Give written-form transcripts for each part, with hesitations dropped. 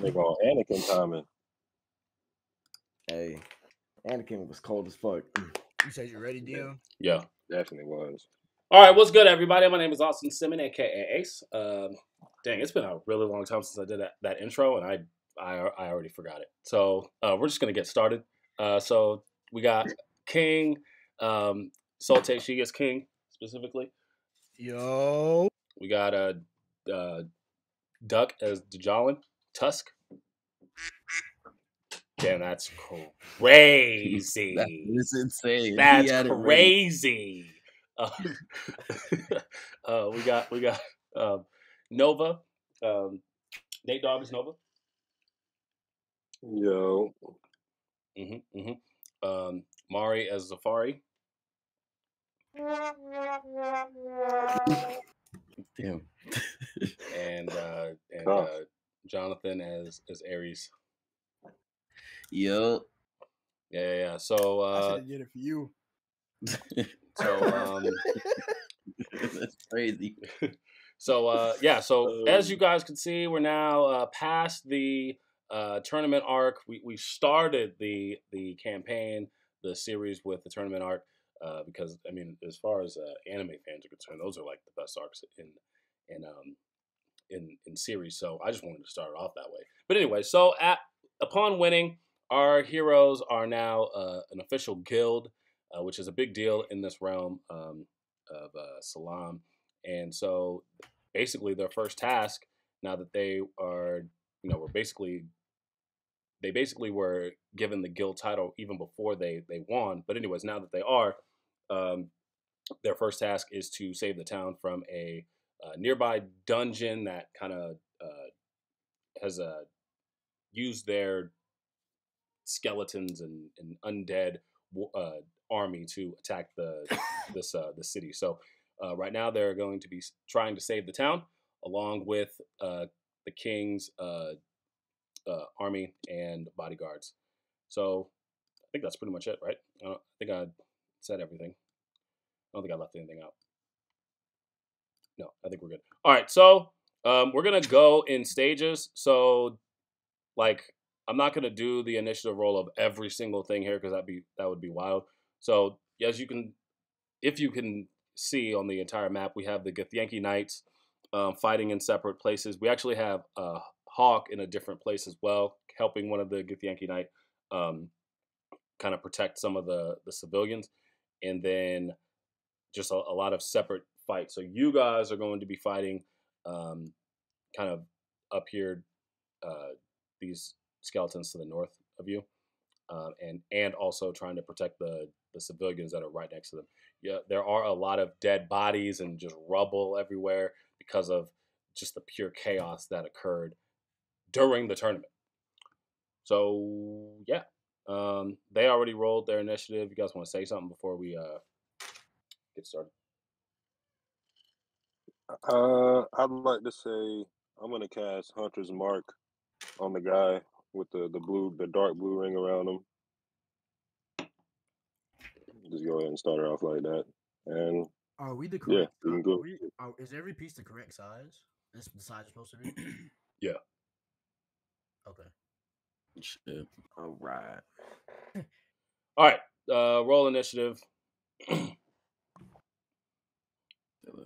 nigga on Anakin timing. Hey, Anakin was cold as fuck. You said you ready, Dio? Yeah, definitely was. All right, what's good, everybody? My name is Austin Simmon, a.k.a. Ace. Dang, it's been a really long time since I did that intro, and I already forgot it. So we're just going to get started. So we got King. Soul Tayshi is King, specifically. Yo. We got Duck as D'Jalin. Tusk. Damn, that's crazy. That is insane. That's crazy. We got Nova. Nate Dogg is Nova. Yo. Mari as Zephari. Damn. and Jonathan as Ares. Yo. Yeah. So I should have did it for you. So that's crazy. So yeah, so as you guys can see, we're now past the tournament arc. We started the campaign, the series with the tournament arc, because I mean, as far as anime fans are concerned, those are like the best arcs in series. So I just wanted to start it off that way. But anyway, so upon winning, our heroes are now an official guild, which is a big deal in this realm of Salam. And so basically their first task, now that they are, you know, they basically were given the guild title even before they won. But anyways, now that they are, their first task is to save the town from a nearby dungeon that kind of has used their skeletons and undead army to attack the city. So right now they're going to be trying to save the town along with the king's army and bodyguards. So I think that's pretty much it, right? I think I said everything. I don't think I left anything out. No, I think we're good. All right, so we're gonna go in stages. So like, I'm not gonna do the initiative roll of every single thing here because that would be wild. So as you can, if you can see on the entire map, we have the Githyanki Knights fighting in separate places. We actually have Hawk in a different place as well, helping one of the Githyanki Knight kind of protect some of the civilians, and then just a lot of separate fights. So you guys are going to be fighting kind of up here, these skeletons to the north of you, and also trying to protect the civilians that are right next to them. Yeah, there are a lot of dead bodies and just rubble everywhere because of just the pure chaos that occurred during the tournament. So yeah, they already rolled their initiative. You guys want to say something before we get started? I'd like to say I'm gonna cast Hunter's Mark on the guy with the dark blue ring around him. Just go ahead and start it off like that. And are we the correct? Yeah, you can go. Is every piece the correct size? This the size it's supposed to be. Yeah. Okay. Shit. All right. All right. Roll initiative.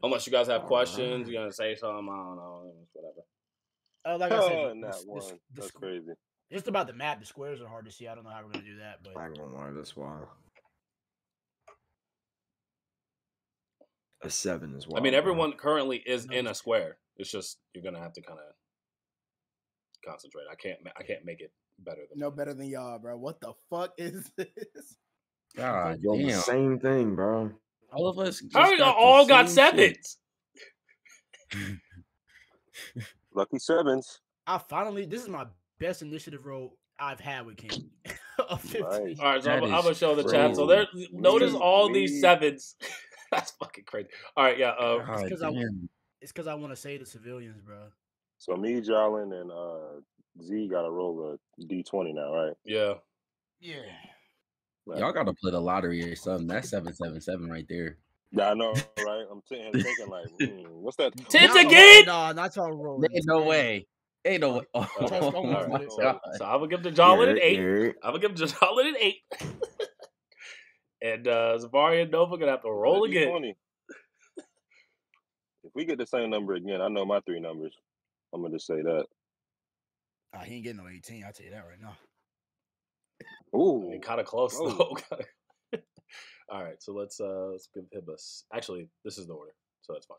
Unless you guys have questions, you're gonna say something. I don't know. Whatever. Like I said, that's crazy. Just about the map, the squares are hard to see. I don't know how we're gonna do that, but I don't know. That's why. A 7 as well. I mean, everyone currently is in a square. It's just you're gonna have to kind of concentrate. I can't make it better than better than y'all, bro. What the fuck is this? God, damn. The same thing, bro. All of us. How we all got 7s? Lucky 7s. This is my best initiative roll I've had with King. Nice. All right, so I'm gonna show the chat. So there, notice all these 7s. That's fucking crazy. All right, yeah. It's because I want to save the civilians, bro. So me, D'Jalin, and Z got to roll a D20 now, right? Yeah. Yeah. Right. Y'all got to play the lottery or something. That's 777 right there. Yeah, I know, right? I'm thinking like, what's that? Tits again? No, not y'all rolling. There's no way. Ain't no way. Oh, oh my God. So I would give D'Jalin an 8. I would give D'Jalin an 8. And Zephari and Nova gonna have to roll again. 20. If we get the same number again, I know my three numbers. I'm gonna say that. Oh, he ain't getting no 18. I'll tell you that right now. Ooh, I mean, kind of close though. All right, so let's give him a. Actually, this is the order, so that's fine.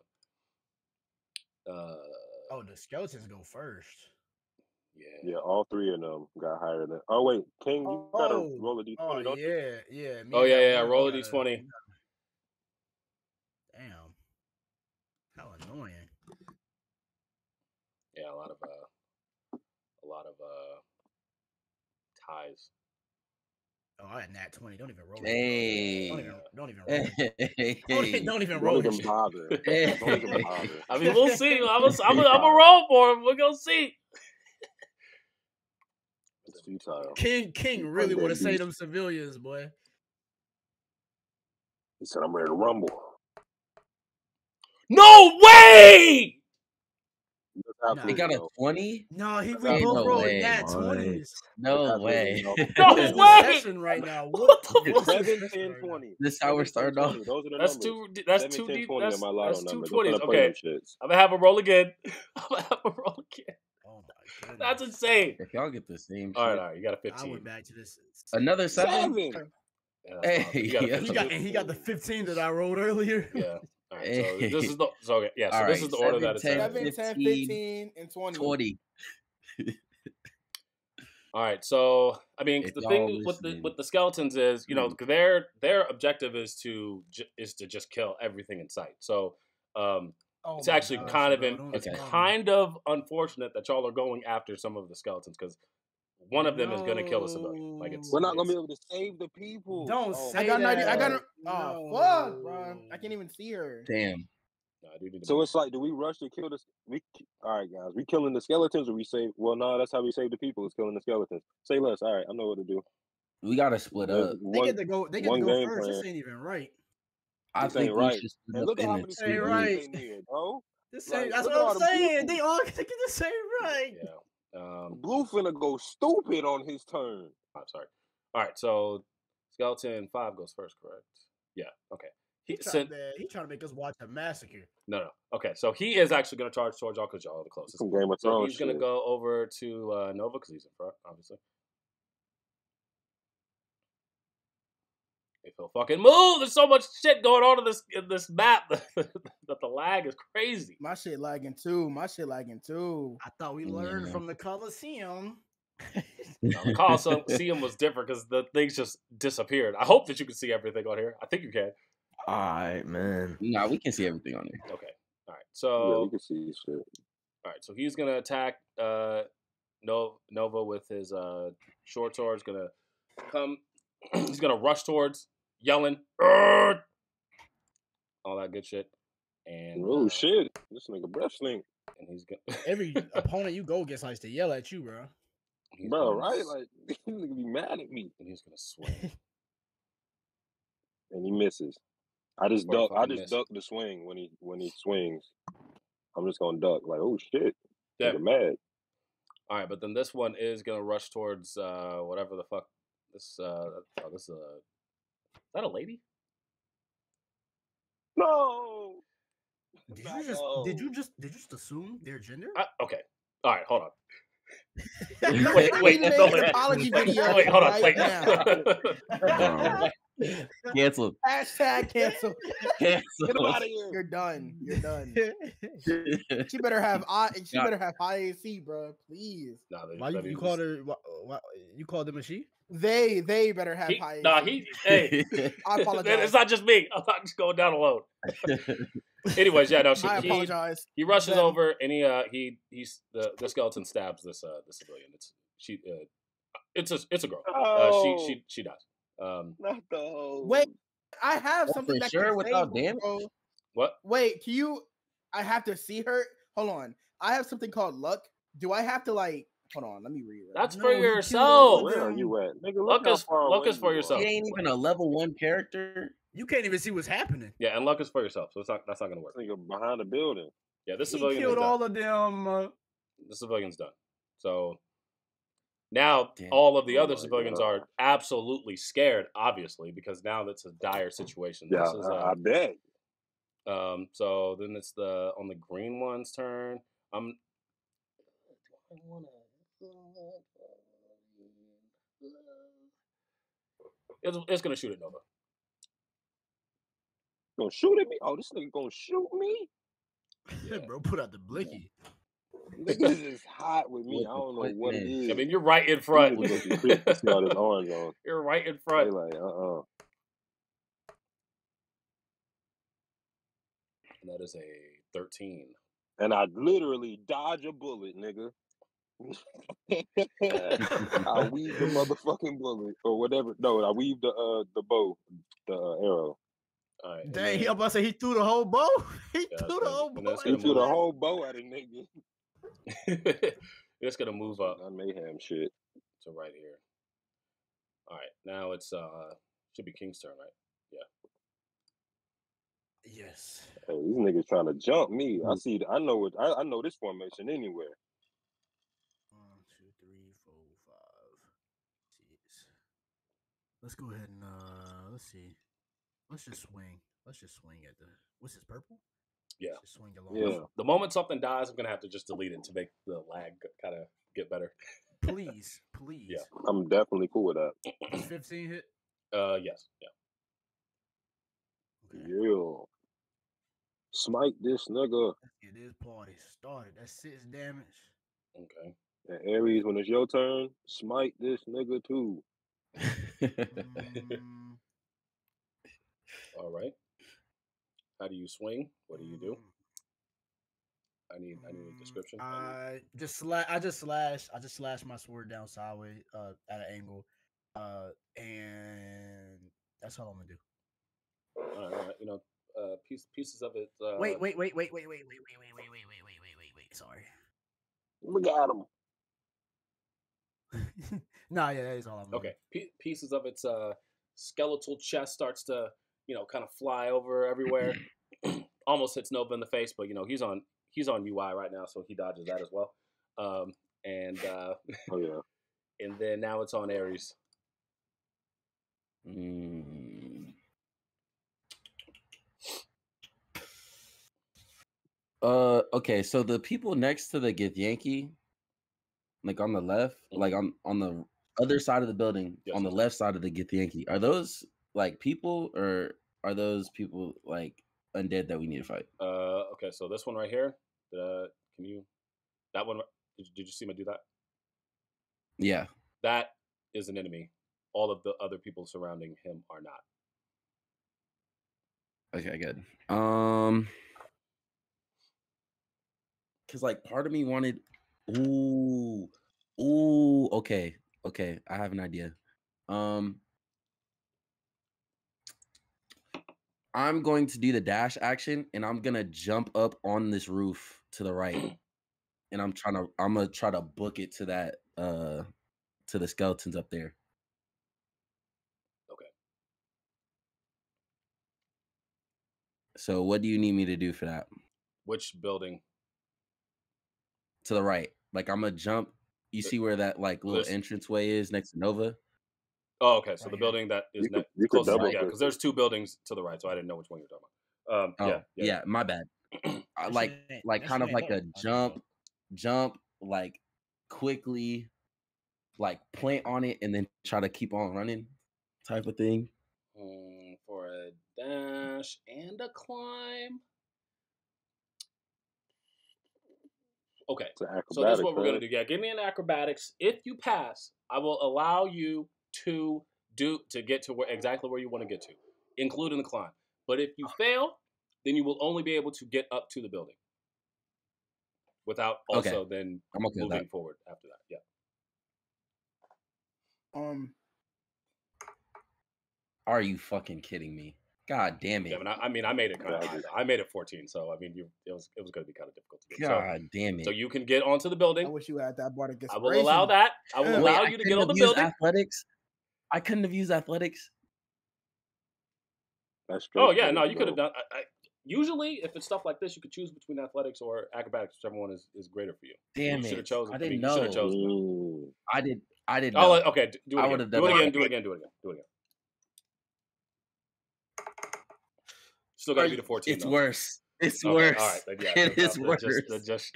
Oh, the skeletons go first. Yeah, yeah, all three of them got higher than. Oh wait, King, you gotta roll a d20. Oh, don't you? Yeah. Oh yeah, yeah. Roll a d20. Damn, how annoying. Yeah, a lot of ties. Oh, I had nat 20. Don't even roll. Hey. Don't even roll. Hey. Don't even roll. Don't even bother. I mean, we'll see. I'm a roll for him. We're gonna see. It's futile. King really want to save them civilians, boy. He said, "I'm ready to rumble." No way. He got a 20? No, he both rolled nat 20s. No way. No way. Right now. What the 7, 10, 20. This how we're starting off. That's two deep. That's 220s. Okay. I'm gonna have a roll again. Oh my God. That's insane. If y'all get the same. All right. You got a 15. I went back to this. Another 7. Hey, he got the 15 that I rolled earlier. Yeah. Right, so this is the this is the order that it's 7, 10, 15, and 20. 20. All right, so I mean the thing with the skeletons is you know their objective is to just kill everything in sight. So it's actually kind of unfortunate that y'all are going after some of the skeletons because. One of them is going to kill a civilian. Like we're not going to be able to save the people. Don't say I got that. 90. I got her. Oh, fuck, bro. I can't even see her. Damn. No, I do need to it's like, do we rush to kill this? All right, guys. We killing the skeletons or we save? Well, no, that's how we save the people is killing the skeletons. Say less. All right, I know what to do. We got to split up. They get to go first. Plan. This ain't even right. I think we should split up. Look at how many people ain't here, bro. That's what I'm saying. They all get the same right. Yeah. Blue finna go stupid on his turn. I'm sorry. All right, so skeleton 5 goes first, correct? Yeah. Okay. He trying to make us watch a massacre. No. Okay, so he is actually gonna charge towards y'all because y'all are the closest. So he's gonna go over to Nova because he's in front, obviously. If he'll fucking move, there's so much shit going on in this map that the lag is crazy. My shit lagging too. I thought we learned from the Coliseum. No, the Coliseum was different because the things just disappeared. I hope that you can see everything on here. I think you can. All right, man. Nah, we can see everything on here. Okay. All right. So we can see shit. All right. So he's gonna attack Nova with his short sword. He's gonna rush towards. Yelling, all that good shit, and oh shit, this nigga breathsling, and he's good. Every opponent you go gets likes to yell at you, bro. Right? Like this nigga be mad at me, and he's gonna swing, and he misses. I just duck the swing when he swings. I'm just gonna duck, like oh shit, they're mad. All right, but then this one is gonna rush towards whatever the fuck this. This is a. Is that a lady? No. Did you just assume their gender? Okay. All right. Hold on. wait. Hold on. Wait. Cancel. #cancel. Cancel. Get out of here. You're done. She better have high AC, bro. Please. Nah, why you called her? Why, you called them a she? They better have high. Nah, hey. I apologize. It's not just me. I'm not just going down alone. Anyways, yeah, no. I apologize. He rushes over, and the skeleton stabs the civilian. It's a girl. Oh. She dies. Not the whole. Wait, I have something that sure without damage. What? Wait, can you? I have to see her. Hold on. I have something called luck. Do I have to like? Hold on, let me read it. That's for yourself. Where are you at? Nigga, luck is for yourself. He ain't even a level 1 character. You can't even see what's happening. Yeah, and luck is for yourself, so that's not gonna work. Nigga behind the building. Yeah, this civilian killed all of them. The civilian's done. So now all of the other civilians are absolutely scared, obviously, because now that's a dire situation. Yeah, this is, I bet. So then it's on the green one's turn. Do I want to? It's gonna shoot at Nova. Gonna shoot at me? Oh, this nigga gonna shoot me? Yeah, bro, put out the blicky. This is hot with me. I don't know what it is. I mean, you're right in front. You're right in front. Like, and that is a 13. And I literally dodge a bullet, nigga. I weave the motherfucking bullet or whatever. No, I weave the bow, the arrow. All right, dang, he about to say he threw the whole bow. He threw the whole bow at a nigga. It's gonna move up. I mayhem shit to right here. All right, now it's should be King's turn, right? Yeah. Yes. Hey, these niggas trying to jump me. I see. I know it. I know this formation anywhere. 1, 2, 3, 4, 5, 6. Let's go ahead and let's see. Let's just swing. Let's just swing at the. What's this purple? Yeah. Just swing along. Yeah. The moment something dies, I'm gonna have to just delete it to make the lag kind of get better. Please, please. Yeah, I'm definitely cool with that. 15 hit. Yes. Yeah. Okay. Yeah. Smite this nigga. Get this party started. That's 6 damage. Okay. And Ares, when it's your turn, smite this nigga too. All right. How do you swing? What do you do? I need a description. I just slash my sword down sideways at an angle, and that's all I'm gonna do. All right, you know, pieces of it. Wait. Sorry. Look at him. Nah, yeah, that is all I'm doing. Okay, pieces of its skeletal chest starts to, you know, kind of fly over everywhere. Almost hits Nova in the face, but you know he's on UI right now, so he dodges that as well. Oh yeah. And then now it's on Ares. Okay, so the people next to the Githyanki, like on the left, like on the other side of the building, yes, on the left side of the Githyanki, are those like people, or are those people like undead that we need to fight? Okay, so this one right here, can you? That one, did you see me do that? Yeah, that is an enemy. All of the other people surrounding him are not. Okay, good. Because like part of me wanted, okay, I have an idea. I'm going to do the dash action, and I'm gonna jump up on this roof to the right, and I'm gonna try to book it to that to the skeletons up there. Okay. So what do you need me to do for that? Which building? To the right. Like I'm gonna jump. You see where that like little entranceway is next to Nova? Oh, okay. So the building that is close to, yeah, because there's 2 buildings to the right, so I didn't know which one you're talking about. Yeah, my bad. Like kind of like a jump, like quickly, like plant on it and then try to keep on running, type of thing. For a dash and a climb. Okay. So that's what we're gonna do. Yeah, give me an acrobatics. If you pass, I will allow you to get to exactly where you want to get to, including the climb. But if you fail, then you will only be able to get up to the building without also then moving forward after that. Yeah. Are you fucking kidding me? God damn it! Yeah, I mean, I made it kind of hard. I made it 14, so I mean, it was going to be kind of difficult to do. God damn it! So you can get onto the building. I wish you had that Bardic Inspiration. I will allow that. I will allow you to get on the building. Athletics. I couldn't have used athletics. That's true. Oh yeah, no, you could have done. I, Usually, if it's stuff like this, you could choose between athletics or acrobatics, whichever one is greater for you. Damn it! You should have chosen. I didn't know. You should have chosen. I didn't. Oh, okay. Do it again. Do it again. Still got to be the 14. It's worse. It's worse. All right. Yeah, it is worse. Just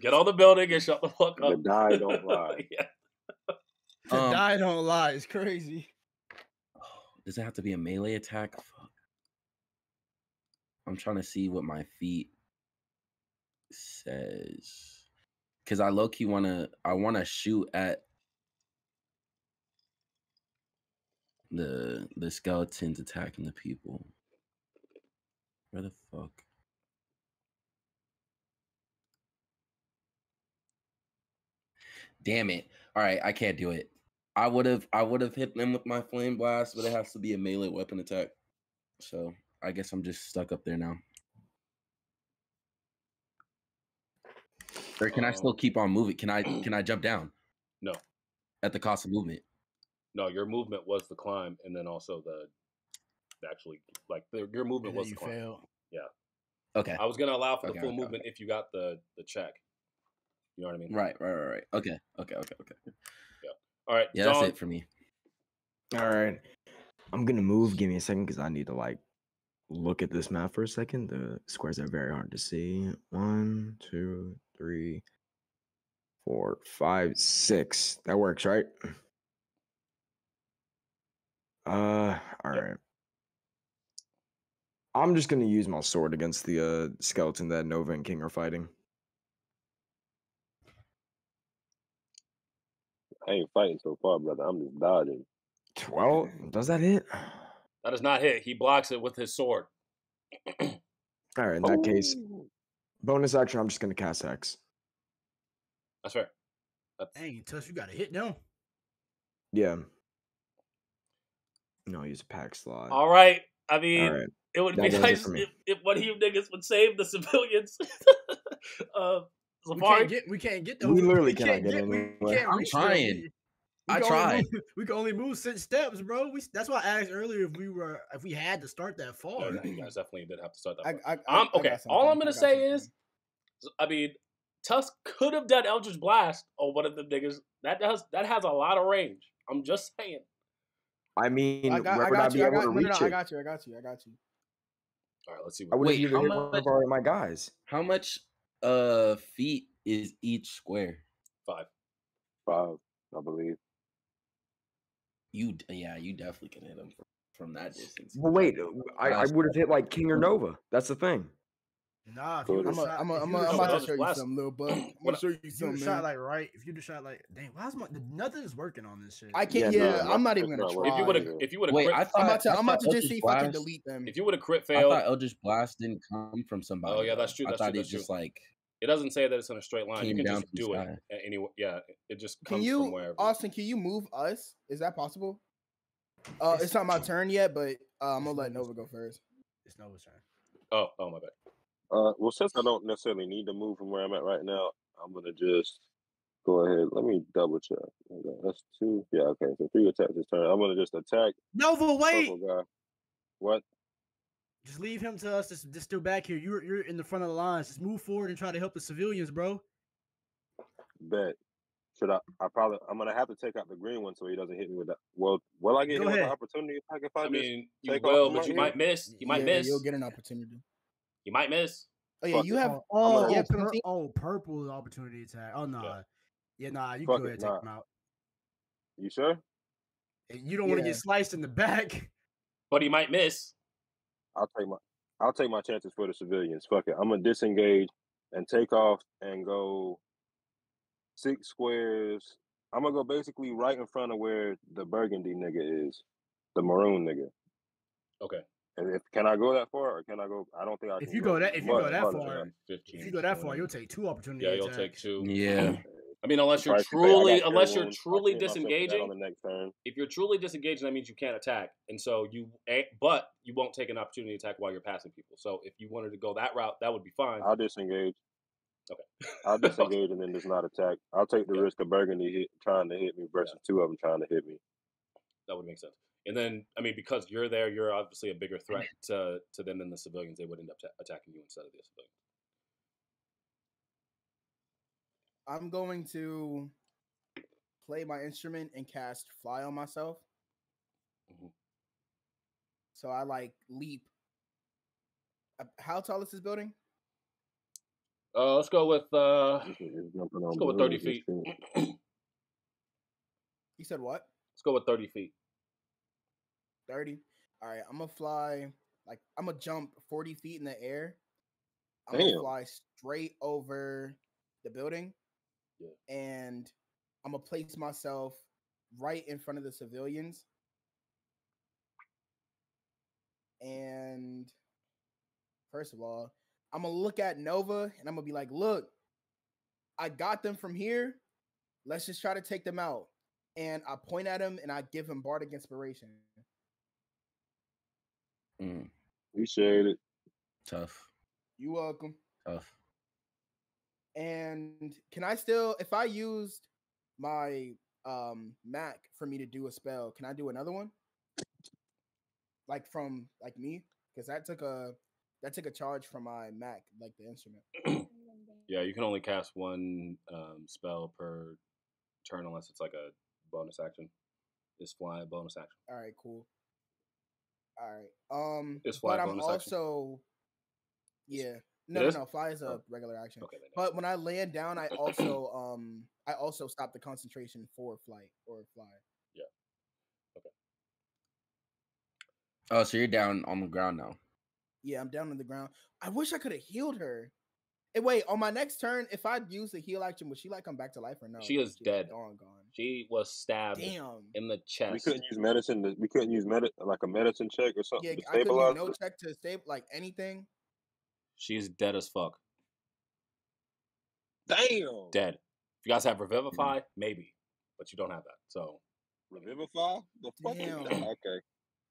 get on the building and shut the fuck up. The die don't lie. Yeah. The die don't lie. It's crazy. Does it have to be a melee attack? Fuck. I'm trying to see what my feat says. Because I low-key want to... I want to shoot at the skeletons attacking the people. Where the fuck? Damn it. All right, I can't do it. I would have hit them with my flame blast, but it has to be a melee weapon attack. So I guess I'm just stuck up there now. Or can I still keep on moving? Can I jump down? No. At the cost of movement. No, your movement was the climb, and then also the actually like your movement was the climb. Fail. Yeah. Okay. I was gonna allow for the full movement if you got the check. You know what I mean? Right. Okay. All right. Yeah, that's it for me. All right. I'm going to move. Give me a second because I need to, like, look at this map for a second. The squares are very hard to see. 1, 2, 3, 4, 5, 6. That works, right? All right. I'm just going to use my sword against the skeleton that Nova and King are fighting. I ain't fighting so far, brother. I'm just dodging. 12? Does that hit? That does not hit. He blocks it with his sword. All right, in that case, bonus action, I'm just going to cast Hex. That's fair. Dang, Tush, you got a hit now. Yeah. No, use a pack slot. All right. I mean, it would be nice if one of you niggas would save the civilians. We can't get those. We literally cannot get anywhere. I'm trying. I tried. We can only move 6 steps, bro. That's why I asked earlier if we had to start that far. Yeah, you guys definitely did have to start that far. Okay, all I'm going to say is, I mean, Tusk could have done Eldridge Blast on one of the niggas. That has a lot of range. I'm just saying. I mean, I got you. All right, let's see. I would have either hit one of my guys. How much... feet is each square? 5, I believe. You definitely can hit him from that distance. Well, wait, I would have hit like King or Nova. That's the thing. Nah, I'm about to show you something, little bud. I'm gonna show you something. If you just shot like, dang, why is nothing's working on this shit? I can't. Yeah, I'm not even gonna try. If you would have, wait, I'm about to just see if I can delete them. If you would have crit failed, I thought Eldritch Blast didn't come from somebody. Oh yeah, that's true. I thought it just like it doesn't say that it's in a straight line. You can just do it anywhere. Yeah, it just comes from wherever. Austin, can you move us? Is that possible? It's not my turn yet, but I'm gonna let Nova go first. It's Nova's turn. Oh my bad. Well, since I don't necessarily need to move from where I'm at right now, I'm gonna just go ahead. Let me double check. That's 2. Yeah, okay. So 3 attacks this turn. I'm gonna just attack. Nova, wait. Guy. What? Just leave him to us. Just still back here. You're in the front of the lines. Just move forward and try to help the civilians, bro. Bet. Should I? I'm gonna have to take out the green one so he doesn't hit me with that. Well, will I get him with the opportunity attack if I mean, you will, but you might miss. You might miss. You'll get an opportunity. You might miss. Oh yeah, you have. Oh yeah, purple opportunity attack. Oh no, nah, you can go ahead and take them out. You sure? And you don't want to get sliced in the back. But he might miss. I'll take my chances for the civilians. Fuck it, I'm gonna disengage and take off and go 6 squares. I'm gonna go basically right in front of where the burgundy nigga is, the maroon nigga. Okay. Can I go that far, or can I go? I don't think I can. If you go that far, you'll take 2 opportunities. Yeah, you'll take 2. Yeah. I mean, unless you're truly disengaging. If you're truly disengaging, that means you can't attack, and so you won't take an opportunity attack while you're passing people. So if you wanted to go that route, that would be fine. I'll disengage. Okay. I'll disengage and then just not attack. I'll take the risk of Burgundy trying to hit me versus 2 of them trying to hit me. that would make sense. And then, I mean, because you're there, you're obviously a bigger threat to them than the civilians. They would end up attacking you instead of the civilians. I'm going to play my instrument and cast Fly on myself. Mm-hmm. So I, like, leap. How tall is this building? Let's go with 30 feet. You said what? Let's go with 30 feet. 30. All right, I'm gonna fly. Like, I'm gonna jump 40 feet in the air. I'm gonna fly straight over the building, and I'm gonna place myself right in front of the civilians. And first of all, I'm gonna look at Nova and I'm gonna be like, "Look, I got them from here. Let's just try to take them out." And I point at him and I give him Bardic Inspiration. Mm. Appreciate it. Tough. You're welcome. Tough. And can I still, if I used my Mac for me to do a spell, can I do another one? Like from like me, because that took a charge from my Mac, like the instrument. Yeah, you can only cast one spell per turn unless it's like a bonus action. Is fly a bonus action? All right, cool. All right. But I'm also, yeah. No. Fly is a regular action. Okay, but when I land down, I also I also stop the concentration for flight or fly. Yeah. Okay. Oh, so you're down on the ground now. Yeah, I'm down on the ground. I wish I could have healed her. And wait, on my next turn, if I'd use the heal action, would she like come back to life or no? She is dead. Gone. She was stabbed in the chest. We couldn't use medicine. We couldn't use like a medicine check or something. Yeah, to stabilize. I couldn't do no check to save like anything. She's dead as fuck. Damn. Dead. If you guys have Revivify, maybe, but you don't have that. So Revivify? The fuck? Okay.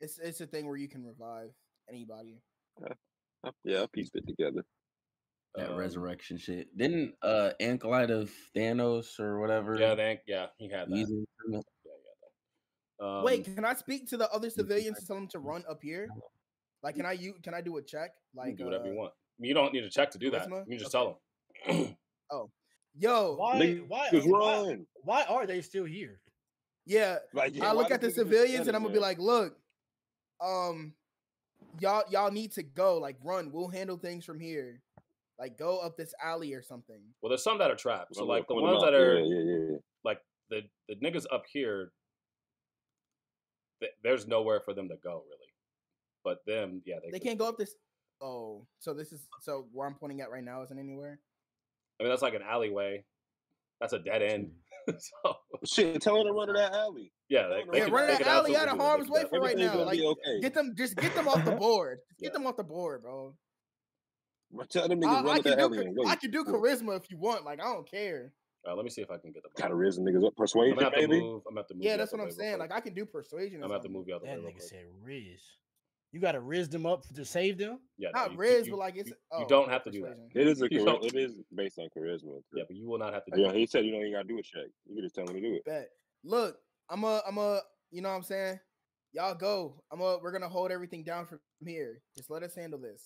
It's a thing where you can revive anybody. Yeah, I pieced it together. That resurrection shit. Didn't Ankelite of Thanos or whatever? Yeah, he had that. Wait, can I speak to the other civilians and tell them to run up here? Like, can I do a check? Like, you can do whatever you want. You don't need a check to do that. You can just tell them. Oh, yo, why are they still here? Yeah, I look at the civilians and I'm gonna be like, look, y'all need to go. Like, run. We'll handle things from here. Like, go up this alley or something. Well, there's some that are trapped. So, like, the ones that are, like, the niggas up here, there's nowhere for them to go, really. But them, They can't go up this. Oh, so this is, where I'm pointing at right now isn't anywhere? I mean, that's like an alleyway. That's a dead end. Shit, tell them to run to that alley. Yeah, run to that alley out of harm's way for right now. Like, get them off the board. Get them off the board, bro. I can do charisma if you want. Like, I don't care. Let me see if I can get the charisma niggas up. Persuasion, baby. Yeah, that's what I'm saying. Like, I can do persuasion. I'm about to move y'all. That nigga said Riz. You got to Riz them up to save them. Yeah, not Riz, but like it's. You don't have to do that. It is based on charisma. Yeah, but you will not have to. Yeah, he said you don't even got to do a check. You can just tell him to do it. Bet. Look, I'm a. You know what I'm saying? Y'all go. We're gonna hold everything down from here. Just let us handle this.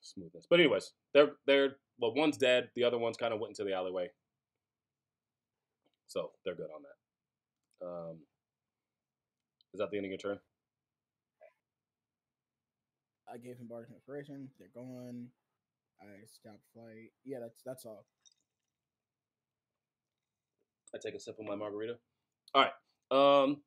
Smoothness, but anyways, they're one's dead, the other one's kind of went into the alleyway, so they're good on that. Is that the end of your turn? I gave him Bardic Inspiration. They're gone. I stopped flight. Yeah, that's all. I take a sip of my margarita. All right.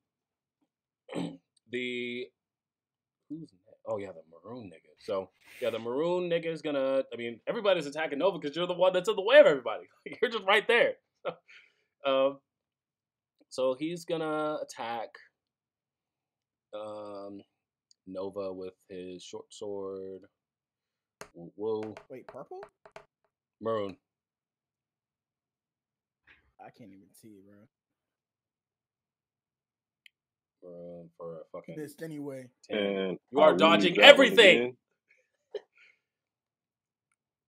Who's next? Oh, yeah, the maroon nigga. So, yeah, the maroon nigga is going to... I mean, everybody's attacking Nova because you're the one that's in the way of everybody. You're just right there. So he's going to attack Nova with his short sword. Whoa. Wait, purple? Maroon. I can't even see, bro. For a fucking this anyway. And you are dodging everything.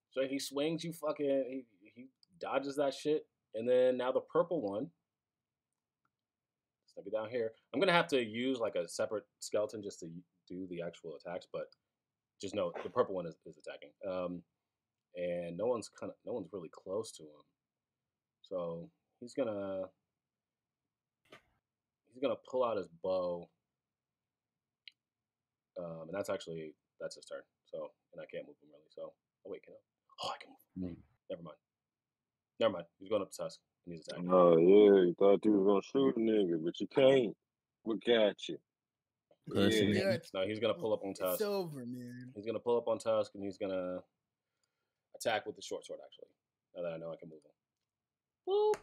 So he swings, you fucking he dodges that shit, and then now the purple one Snuggie down here. I'm going to have to use like a separate skeleton just to do the actual attacks, but just know the purple one is attacking. And no one's really close to him. So he's gonna pull out his bow. And that's his turn. So, and I can't move him really. So, oh wait, can I? Oh, I can move him. Never mind. He's going up to Tusk. He's attacking. Oh yeah, you thought you was gonna shoot a nigga, but you can't. We got you. Yeah. No, he's gonna pull up on Tusk. It's over, man. He's gonna pull up on Tusk, and he's gonna attack with the short sword. Actually, now that I know I can move him. Whoop.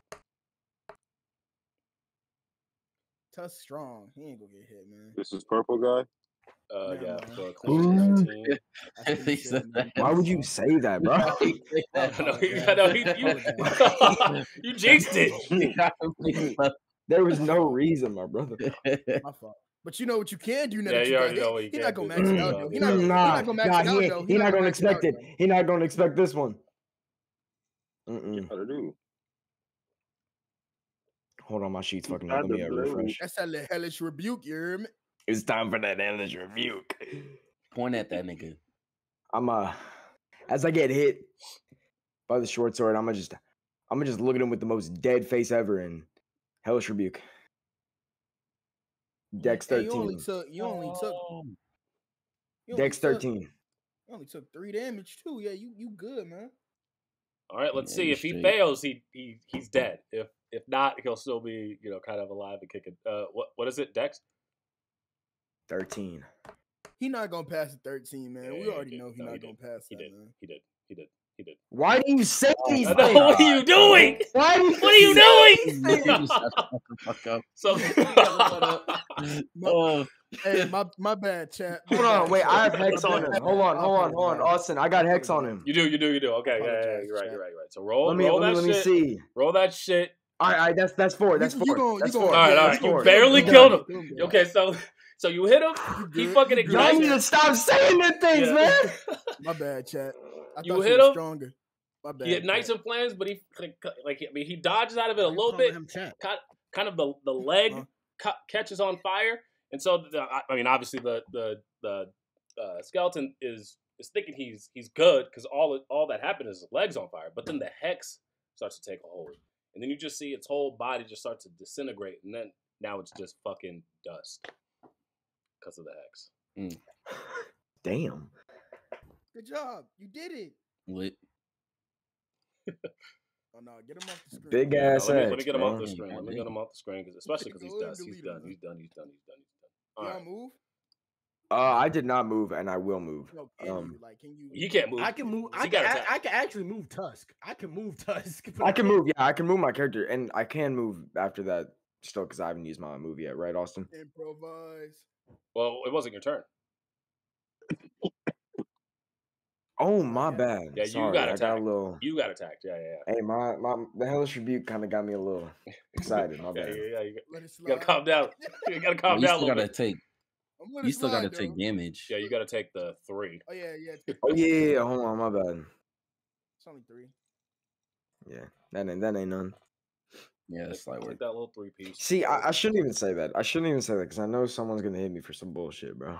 Tusk's strong. He ain't gonna get hit, man. This is purple guy. Yeah. So why would you say that, bro? I know, you jinxed it. There was no reason, my brother. My fault. But you know what you can do now. Yeah, you already know what you can do. He's not gonna max it out though. He's not gonna expect it. He's not gonna expect this one. Hold on, my sheet's fucking up. Let me refresh. That's that little hellish rebuke, you hear me? It's time for that endless rebuke. Point at that nigga. As I get hit by the short sword, I'ma just look at him with the most dead face ever and hellish rebuke. Dex 13. Hey, you only took 3 damage too. Yeah, you good, man. All right, let's see. If he fails, he's dead. If not, he'll still be, you know, kind of alive and kicking. What is it, Dex? 13. He not gonna pass the 13, man. Yeah, we already know he not gonna pass. He did. Why do you say these things? What are you doing? So hey, my bad, chat. Hold on, wait. I have hex on him. Hold on, Austin. I got hex on him. You do. Okay, yeah, you're right. So roll that shit. Roll that shit. All right. That's four. All right, You barely killed him. Okay, so you hit him, he fucking ignites. Y'all need to stop saying them things, man. My bad, chat. You hit him. Stronger. My bad. He ignites and flames, but he he dodges out of it a little bit. Kind of the leg catches on fire, and so obviously the skeleton is thinking he's good because all that happened is his legs on fire. But then the hex starts to take a hold, and then you just see its whole body just starts to disintegrate, and then now it's just fucking dust. Because of the hex. Damn. Good job. You did it. Lit. Oh no, get him off the screen. Big ass hex. Let me get him off the screen. Let me get him off the screen, especially because he's done. All right. Move? I did not move, and I will move. No, you can't move. I can move. I can actually move Tusk. I can move. Yeah, I can move my character, and I can move after that still because I haven't used my move yet. Right, Austin? Improvise. Well, it wasn't your turn. Oh, my bad. Yeah, you got attacked. Yeah. Hey, the hellish rebuke kind of got me a little excited. My bad. Yeah. You gotta calm down. You gotta calm down. You still gotta take damage. Yeah, you gotta take the 3. Oh yeah. Oh yeah. Hold on, my bad. It's only 3. Yeah, that ain't none. Yeah, that's like that little 3-piece. See, I shouldn't even say that. Because I know someone's gonna hit me for some bullshit, bro.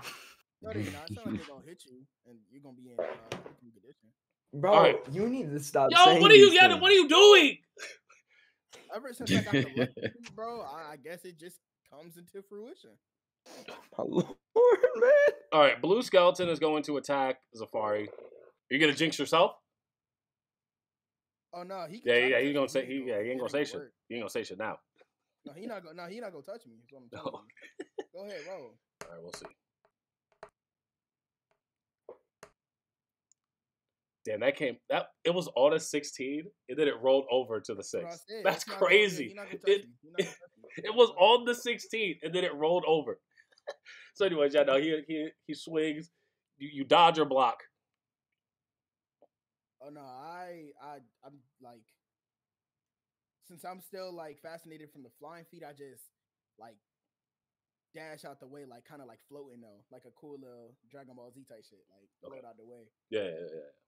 No, they're not. It's not like they're gonna hit you, and you're gonna be in condition. Bro, right. You need to stop. Yo, what are you getting? What are you doing? Ever since I got the look, bro, I guess it just comes into fruition. My lord, man! All right, blue skeleton is going to attack Zephari. You're gonna jinx yourself. Oh no, he ain't gonna say shit. He ain't gonna say shit now. No, he not gonna touch me. No. Go ahead, roll. All right, we'll see. Damn, it was on a 16, and then it rolled over to the 6. That's crazy. It was on the 16, and then it rolled over. So anyways, yeah, no, he swings. You dodge or block. Oh no, I'm like, since I'm still like fascinated from the flying feet, I just like dash out the way, like kind of like floating though, like a cool little Dragon Ball Z type shit, like float out the way. Yeah.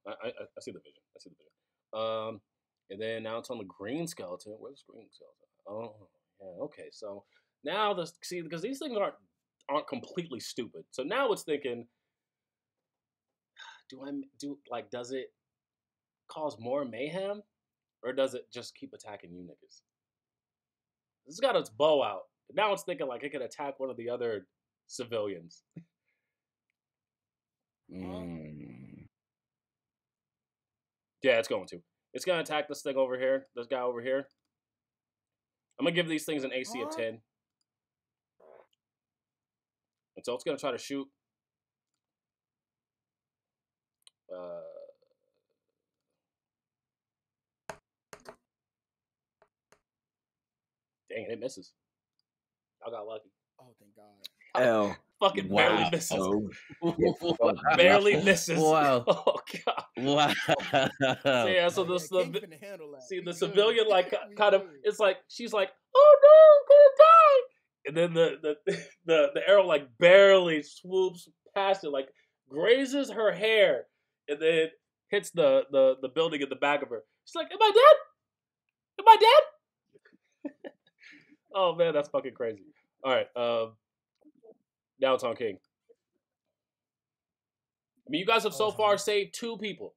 I see the vision. And then now it's on the green skeleton. Where's the green skeleton? Oh yeah, okay. So Now, see, because these things aren't completely stupid. So now it's thinking, does it cause more mayhem? Or does it just keep attacking you niggas? It's got its bow out. Now it's thinking like it could attack one of the other civilians. Yeah, it's going to. It's going to attack this thing over here. This guy over here. I'm going to give these things an AC of 10. And so it's going to try to shoot. Dang, it misses. Y'all got lucky. Oh, thank God. L. Fucking wow. Barely misses. Oh. Barely misses. Wow. Oh, God. Wow. So, yeah, so this, the civilian, like, kind of, it's like, she's like, oh, no, I'm gonna die. And then the arrow, like, barely swoops past it, like, grazes her hair, and then hits the building in the back of her. She's like, am I dead? Am I dead? Oh, man, that's fucking crazy. All right, now it's on King. I mean, you guys have so far saved 2 people,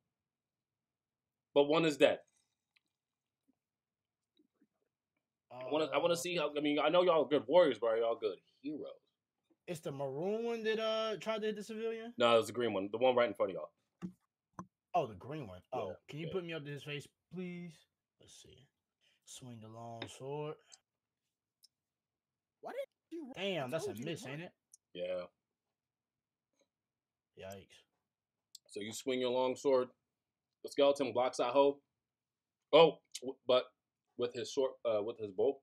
but one is dead. I want to see how. I mean, I know y'all are good warriors, but are y'all good heroes? It's the maroon one that tried to hit the civilian. No, it was the green one, the one right in front of y'all. Oh, the green one. Oh, yeah. Can you put me up to his face, please? Let's see. Swing the long sword. Why did you? Damn, that's a miss, ain't it? Yeah. Yikes. So you swing your long sword. The skeleton blocks that hole. Oh, but with his sword, with his bow,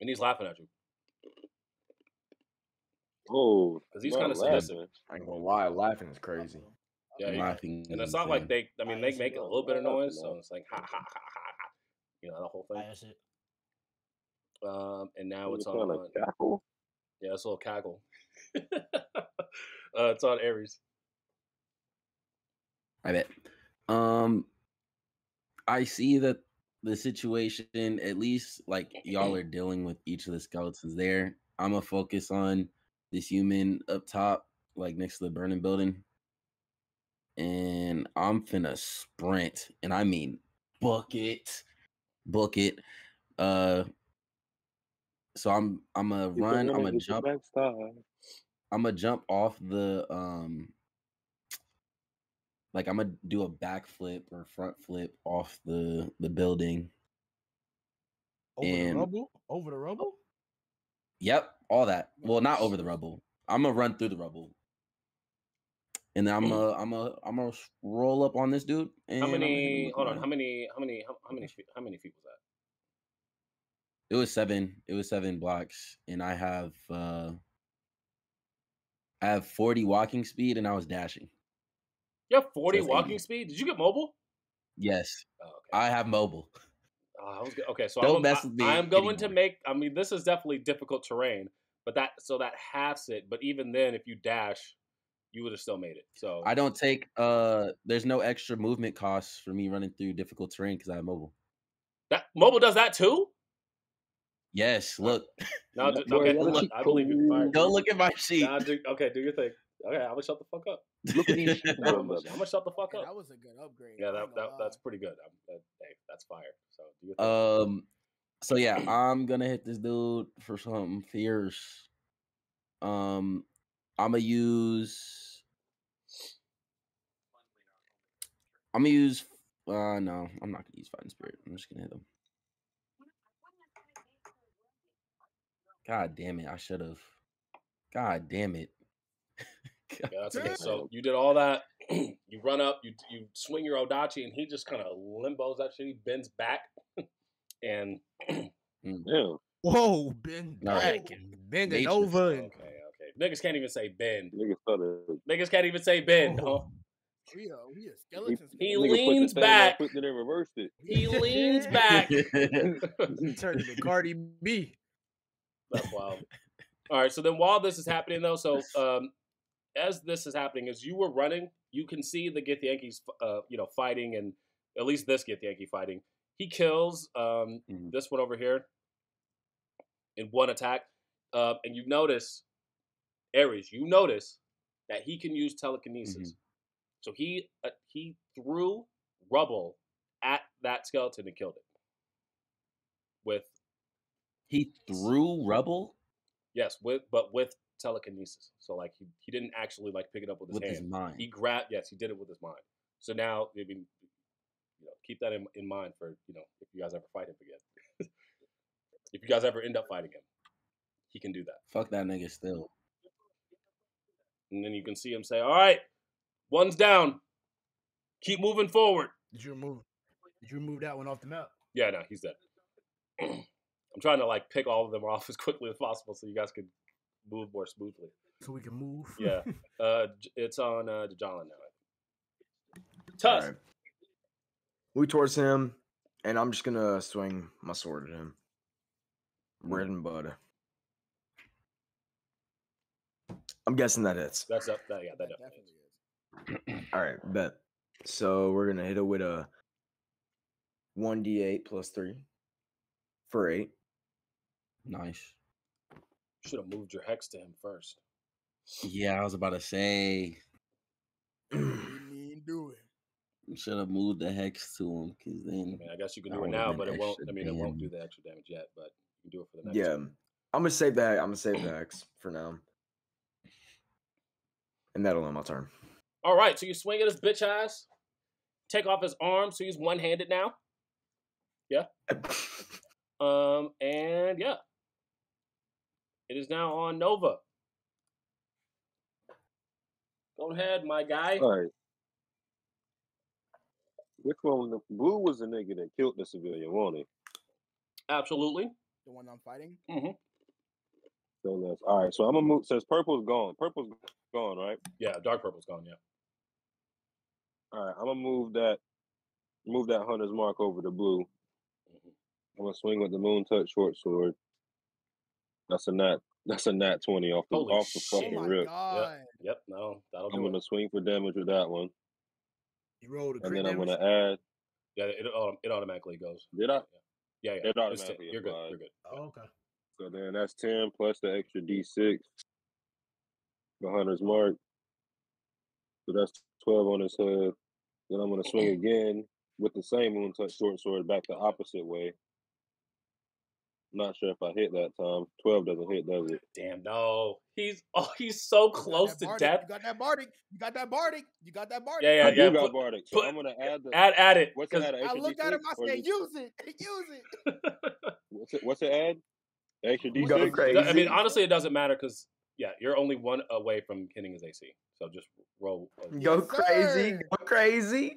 and he's laughing at you. Oh, because he's kind of sadistic. I ain't gonna lie, laughing is crazy. Yeah, laughing, and it's not like they. I mean, they make a little bit of noise, so it's like ha ha ha ha ha. You know the whole thing. That's it. And now it's on a cackle? Yeah, it's a little cackle. It's on Ares. I bet. I see that the situation, at least like y'all are dealing with each of the skeletons there. I'm gonna focus on this human up top, like next to the burning building. And I'm finna sprint, and I mean book it. So I'm gonna run. I'm gonna jump. I'm gonna jump off the like I'm gonna do a backflip or front flip off the building. Over the rubble. Yep, all that. Well, not over the rubble. I'm gonna run through the rubble, and then I'm gonna roll up on this dude. And how many? Hold on. How many feet was that? It was 7. It was 7 blocks, and I have 40 walking speed, and I was dashing. You have 40 walking 80. Speed? Did you get mobile? Yes, oh, okay. I have mobile. Okay, so don't mess with me. I'm going to make. I mean, this is definitely difficult terrain, but that halves it. But even then, if you dash, you would have still made it. So I don't take. There's no extra movement costs for me running through difficult terrain because I have mobile. That mobile does that too. Yes, look. No, okay, look, I believe you. Fire. Don't look at my sheet. Nah, okay, do your thing. Okay, I'm gonna shut the fuck up. Look at these. I'm gonna shut the fuck up. That was a good upgrade. Yeah, that's pretty good. That's fire. So do your thing. So yeah, I'm gonna hit this dude for something fierce. I'm gonna use. No, I'm not gonna use Fighting Spirit. I'm just gonna hit him. God damn it! I should have. God damn it! God yeah, that's okay. So you did all that. You run up. You swing your Odachi, and he just kind of limbos that shit. He bends back, and whoa, bend back and bend it over. And... Okay. Niggas can't even say bend. Niggas can't even say bend. Huh? We are skeletons. He leans back. He leans back. Turned into Cardi B. That's wild. All right, so then while this is happening, though, so as this is happening, as you were running, you can see the Githyanki's, fighting, and at least this Githyanki fighting. He kills this one over here. in one attack. And you notice, Ares, you notice that he can use telekinesis. Mm-hmm. So he threw rubble at that skeleton and killed it. With he threw rubble? Yes, but with telekinesis. So like he didn't actually like pick it up with his hand. His mind. He grabbed. Yes, he did it with his mind. So now, I mean, you know, keep that in mind for, you know, if you guys ever fight him again. If you guys ever end up fighting him, he can do that. Fuck that nigga still. And then you can see him say, "All right, one's down. Keep moving forward." Did you remove that one off the map? Yeah, no, he's dead. I'm trying to like pick all of them off as quickly as possible so you guys can move more smoothly. So we can move. Yeah, it's on D'Jalin now. Tusk. Right. Move towards him, and I'm just gonna swing my sword at him. Bread and butter. I'm guessing that hits. That's up. That, yeah, that definitely is. All right, bet. So we're gonna hit it with a 1d8 plus 3 for 8. Nice. Should have moved your hex to him first. Yeah, I was about to say. You should have moved the hex to him, because then. I mean, I guess you can do it now, but it won't. I mean, it won't do the extra damage yet, but you can do it for the next. Yeah, time. I'm gonna save the hex for now. And that'll end my turn. All right, so you swing at his bitch ass, take off his arm, so he's one-handed now. Yeah. And yeah, it is now on Nova. Go ahead, my guy. All right. Which one? The blue was the nigga that killed the civilian, wasn't he? Absolutely. The one I'm fighting. Mm-hmm. All right, so I'm gonna move. Since purple's gone, right? Yeah, dark purple's gone. Yeah. All right, I'm gonna move that Hunter's Mark over to blue. I'm gonna swing with the Moon Touch short sword. That's a nat 20 off the fucking rip. Yep. No, that'll do it. I'm gonna swing for damage with that one. You rolled a crit damage. And then I'm gonna add. Yeah, it automatically goes. Did I? Yeah, yeah. It automatically. You're good. You're good. Oh, okay. So then that's 10 plus the extra D6, the Hunter's Mark. So that's 12 on his head. Then I'm going to swing again with the same Moon Touch short sword back the opposite way. I'm not sure if I hit that time. 12 doesn't hit, does it? Damn, no. He's so close to death. You got that Bardic. Yeah, yeah, yeah. I got Bardic. So I'm going to add the... Add it. What's it add? I looked at him, I said, use it. What's it add? Extra D6? I mean, honestly, it doesn't matter because, yeah, you're only one away from hitting his AC. So just roll. Go crazy.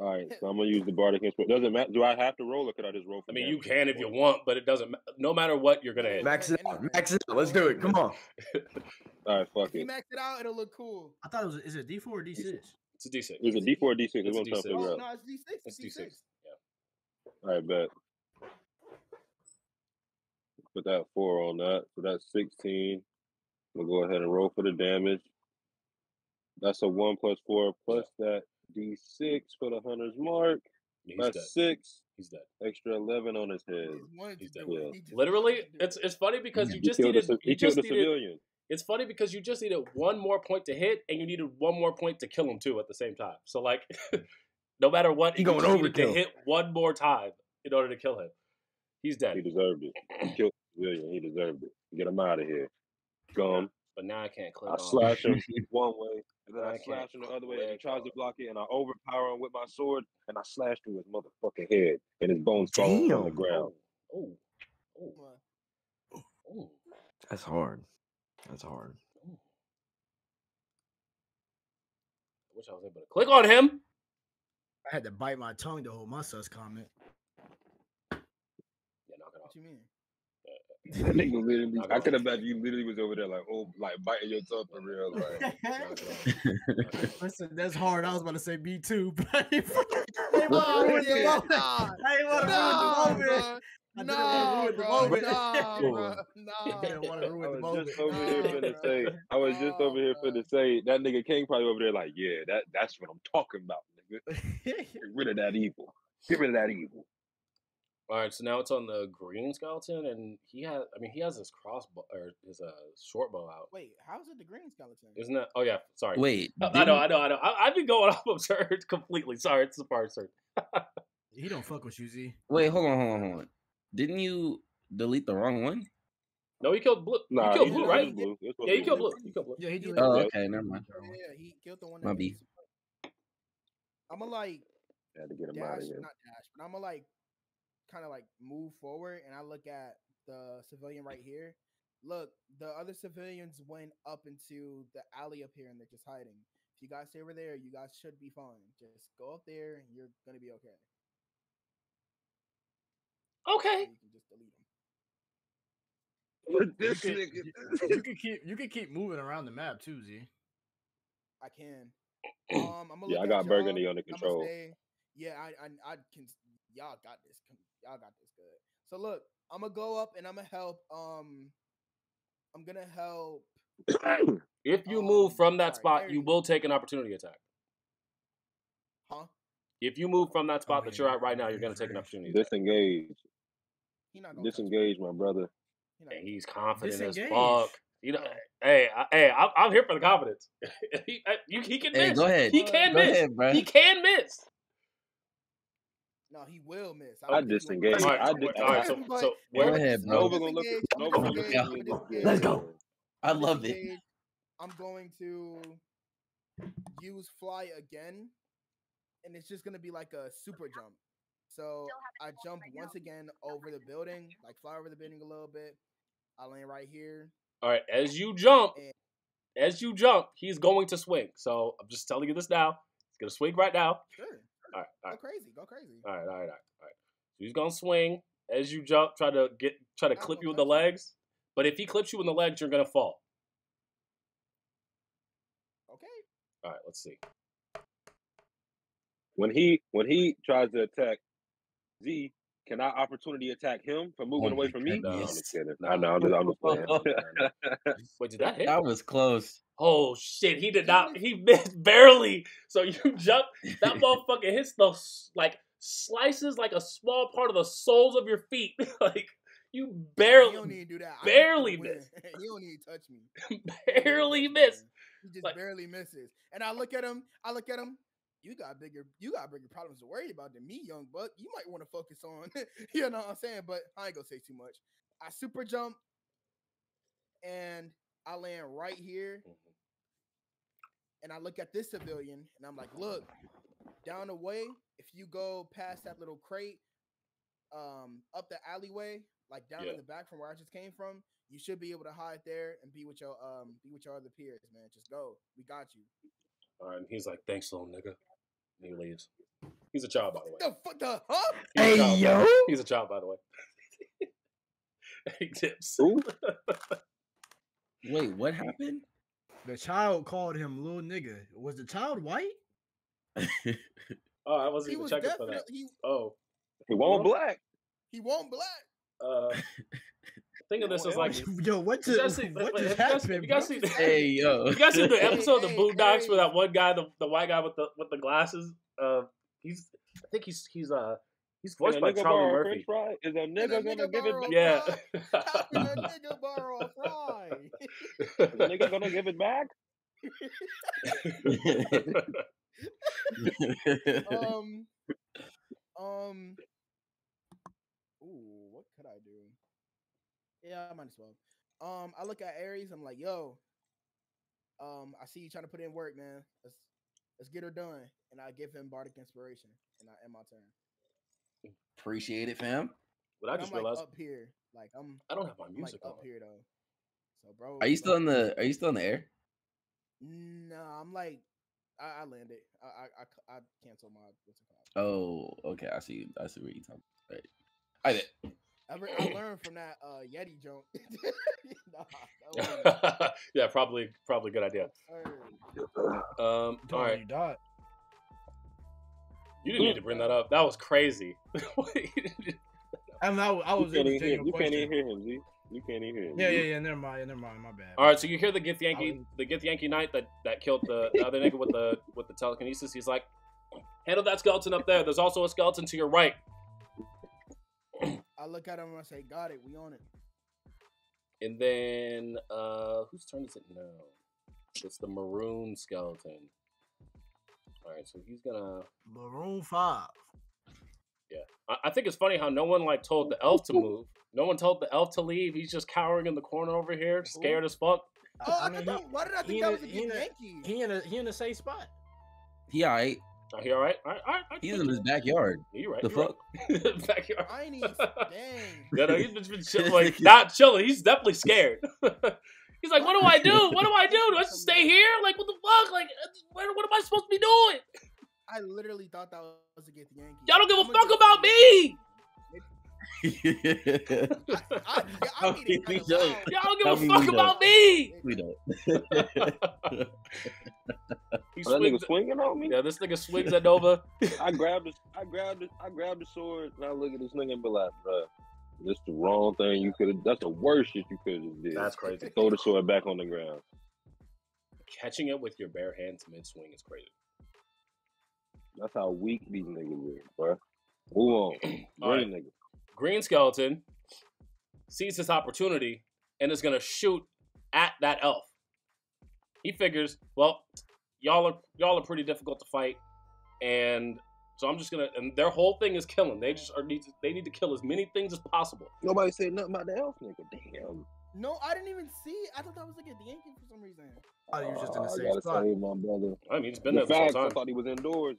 All right, so I'm going to use the Bardic Inspiration. Doesn't matter. Do I have to roll or could I just roll for damage? I mean, you can if you want, but it doesn't matter. No matter what, you're going to hit. Max it out. Let's do it. Come on. All right, fuck it. If you max it out, it'll look cool. I thought it was a, is it D4 or D6? It's a D6. It's a D4 or D6. It's D6. Oh, no, it's D6. It's D6. Yeah. All right, bet. Put that 4 on that, so that's 16. We'll go ahead and roll for the damage. That's a 1 plus 4 plus that D6 for the Hunter's Mark. That's dead. 6. He's dead. Extra 11 on his head. He's dead. Yeah. Literally, it's funny because you just needed a civilian. It's funny because you just needed one more point to hit, and you needed one more point to kill him too at the same time. So like, no matter what, he going over to hit one more time in order to kill him. He's dead. He deserved it. He killed William. He deserved it. Get him out of here. Gone. But now I can't click on him. I slash him one way, and then I slash him the other way, and he tries to block it, and I overpower him with my sword, and I slash through his motherfucking head, and his bones fall on the ground. Oh. That's hard. Ooh. I wish I was able to click on him. I had to bite my tongue to hold my sus comment. What you mean? That nigga literally, I could imagine you literally was over there like, oh, like biting your tongue for real. Like, listen, that's hard. I was about to say me too, but they want to ruin the moment. I was just over here for the say. That nigga King probably over there like, yeah, that's what I'm talking about, nigga. Get rid of that evil. All right, so now it's on the green skeleton, and he has, I mean, he has his crossbow or his short bow out. Wait, how is it the green skeleton? Isn't that? Oh yeah, sorry. Wait, I know. I've been going off of search completely. Sorry, it's the part search. He don't fuck with Yuzi. Wait, hold on. Didn't you delete the wrong one? No, he killed blue. Nah, you killed blue, right? Blue. Yeah, you killed blue. Yeah, he did. Oh, okay, never mind. Yeah, he killed the one. My B. I'm gonna like. I had to get him out of here. Not dash, but I'm gonna like. Kind of like move forward, and I look at the civilian right here. Look, the other civilians went up into the alley up here, and they're just hiding. If you guys stay over there, you guys should be fine. Just go up there, and you're gonna be okay. Okay. You can just delete them. This nigga. You can keep moving around the map too, Z. I can. I'm gonna look I got Burgundy on the control. I can. Y'all got this. Y'all got this good. So look, I'm gonna go up and I'm gonna help. I'm gonna help. If you move from that spot, you will take an opportunity attack. Huh? If you move from that spot that you're at right now, you're gonna take an opportunity. Disengage. Disengage, my brother. And he's confident as fuck. You know, I'm here for the confidence. He can miss. Go ahead. He can miss. He can miss. No, he will miss. I disengage. All right, so go ahead, bro. Let's go. I love it. I'm going to use fly again, and it's just going to be like a super jump. So I jump once again over the building, like fly over the building a little bit. I land right here. All right, as you jump, he's going to swing. So I'm just telling you this now. He's going to swing right now. Sure. All right. Go crazy. All right. So he's gonna swing as you jump, try to clip you in the legs. But if he clips you in the legs, you're gonna fall. Okay. All right. Let's see. When he tries to attack Z, can I opportunity attack him for moving away from me? No, I'm just kidding. I'm just playing. Wait, did that hit? That was close. Oh shit! He did not. He missed barely. So you jump. That motherfucker hits slices like a small part of the soles of your feet. Like you barely. You don't need to do that. Barely miss. You don't need to touch me. Barely miss. He just barely misses. And I look at him. You got bigger problems to worry about than me, young buck. You might want to focus on. You know what I'm saying? But I ain't gonna say too much. I super jump. And I land right here. And I look at this civilian, and I'm like, look, down the way, if you go past that little crate, up the alleyway, like down in the back from where I just came from, you should be able to hide there and be with your other peers, man. Just go. We got you. All right, and he's like, thanks, little nigga. And he leaves. He's a child, by the way. Huh? He's a child, by the way. He tips. Wait, what happened? The child called him little nigga. Was the child white? I wasn't even checking for that. He won't black. Think of this as like, yo, what just happened? You guys see the episode of the Boondocks where that one guy, the white guy with the glasses, he's voiced by Charlie Murphy. Is a nigga gonna give it back? Yeah. How can a nigga borrow a fry? Is a nigga gonna give it back? Ooh, what could I do? Yeah, I might as well. I look at Ares. I'm like, yo. I see you trying to put in work, man. Let's get her done. And I give him Bardic Inspiration, and I end my turn. Appreciate it, fam. But I just realized up here, like I don't have my music up here though. So, bro, are you still in the air? No, I'm like, I landed. I canceled my. Oh, okay. I see what you're talking about. Right. I did. I learned from that Yeti joke. Yeah, probably good idea. All right. You didn't need to bring that up. That was crazy. You can't even hear him, Z. You can't even hear him. Yeah. Never mind. My bad. All right, so you hear the Githyanki, Knight that killed the other nigga with the telekinesis. He's like, handle that skeleton up there. There's also a skeleton to your right. I look at him and I say, got it, we on it. And then, whose turn is it now? It's the maroon skeleton. All right, so he's gonna maroon 5. Yeah, I think it's funny how no one like told the elf to move. No one told the elf to leave. He's just cowering in the corner over here, scared as fuck. Oh, I mean, why did I think that was a Githyanki? He in a safe spot. He all right. Oh, he all right? All right. He's in his backyard. You right? The fuck? Right. Backyard. I ain't even. Dang. No, he's been chilling, like not chilling. He's definitely scared. He's like, what do I do? What do I do? Do I just stay here? Like, what the fuck? Like, what am I supposed to be doing? I literally thought that was a Githyanki. Y'all don't give a fuck about me. I mean, we don't. Y'all don't give a fuck about me. We don't. He that nigga swinging on me. Yeah, this nigga swings at Nova. I grabbed the sword, and I look at this nigga and be like, bruh. That's the wrong thing you could have. That's the worst shit you could have did. That's crazy. Throw the sword back on the ground. Catching it with your bare hands mid swing is crazy. That's how weak these niggas is, bro. Move on. Green nigga. Green skeleton sees his opportunity and is gonna shoot at that elf. He figures, well, y'all are pretty difficult to fight, and. So I'm just gonna, and their whole thing is killing. They just need to kill as many things as possible. Nobody said nothing about the elf, nigga. Damn. No, I didn't even see. I thought that was like a Yankee for some reason. Oh, you were just in the same spot. Save my brother. I mean, he's been there this whole time. I thought he was indoors.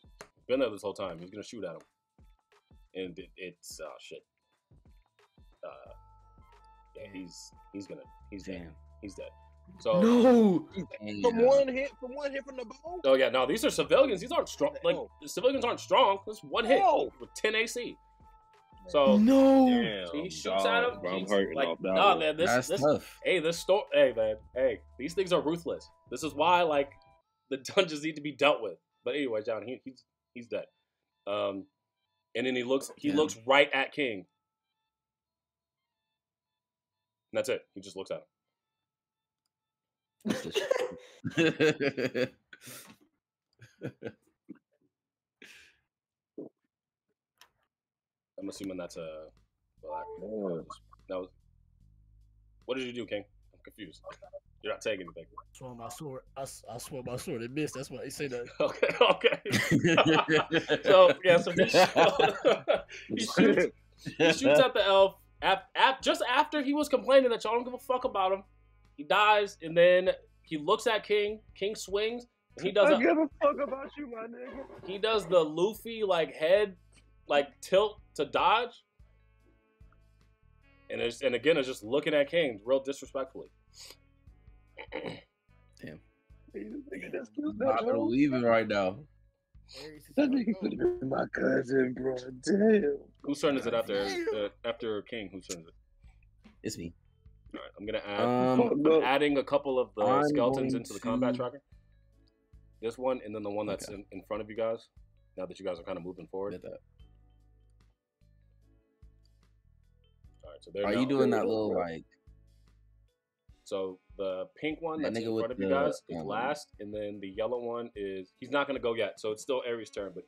Been there this whole time. He's gonna shoot at him, and it's shit. Yeah, he's damn. Dead. He's dead. So no, from one hit from the bow. Oh yeah, no, these are civilians. These aren't strong. Like the civilians aren't strong. It's one hit with 10 AC. So no, damn, so he shoots at him. Bro, I'm hurting like, off that nah, man, that's tough. Hey, this story. Hey, man. Hey, these things are ruthless. This is why like the dungeons need to be dealt with. But anyway, John, he's dead. And then he looks right at King. And that's it. He just looks at him. I'm assuming that's a black. No. What did you do, King? I'm confused. You're not taking anything. I swung my sword. It missed. That's why he said that. Okay. So yeah, so he shoots at the elf. Just after he was complaining that y'all don't give a fuck about him. He dies, and then he looks at King. King swings, and he does. I don't give a fuck about you, my nigga. He does the Luffy like head, like tilt to dodge, and again is just looking at King real disrespectfully. Damn. I'm leaving right now. That nigga could have been my cousin, bro. Damn. Whose turn is it after King? Whose turn is it? It's me. All right, I'm gonna add. I'm adding a couple of the skeletons into the combat tracker. This one, and then the one that's in front of you guys. Now that you guys are kind of moving forward. All right, so there. Are you doing that little like? So the pink one that's in front of you guys is last, and then the yellow one is. He's not gonna go yet, so it's still Ares' turn. But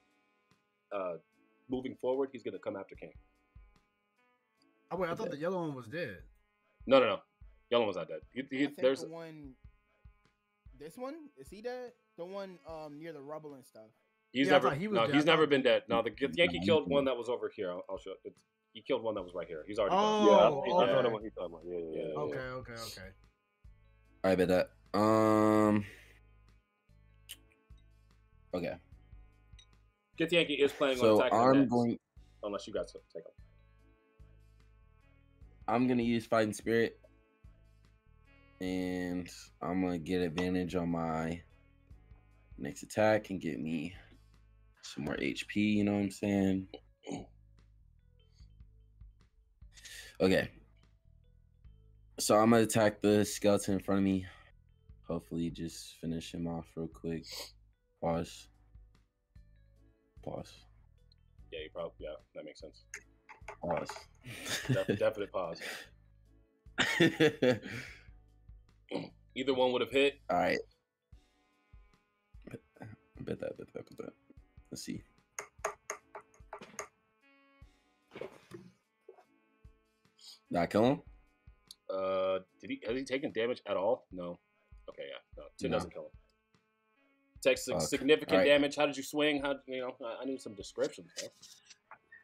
moving forward, he's gonna come after King. Oh wait, I thought the yellow one was dead. No. Yellow one's not dead. There's the one. This one? Is he dead? The one near the rubble and stuff. He's never been dead. No, the Yankee killed one that was over here. I'll show it. He killed one that was right here. He's already dead. Yeah, okay. Okay. All right, bet that. Okay. Githyanki is playing on attack. Unless you guys take him. I'm going to use Fighting Spirit, and I'm going to get advantage on my next attack and get me some more HP, you know what I'm saying? Okay. So I'm going to attack the skeleton in front of me. Hopefully just finish him off real quick. Pause. Yeah, that makes sense. Pause. Definite pause. Either one would have hit. All right. Bet that. Let's see. Did I kill him? Has he taken damage at all? No. Okay, yeah. No. 10 doesn't kill him. Takes significant damage. How did you swing? How you know? I need some description.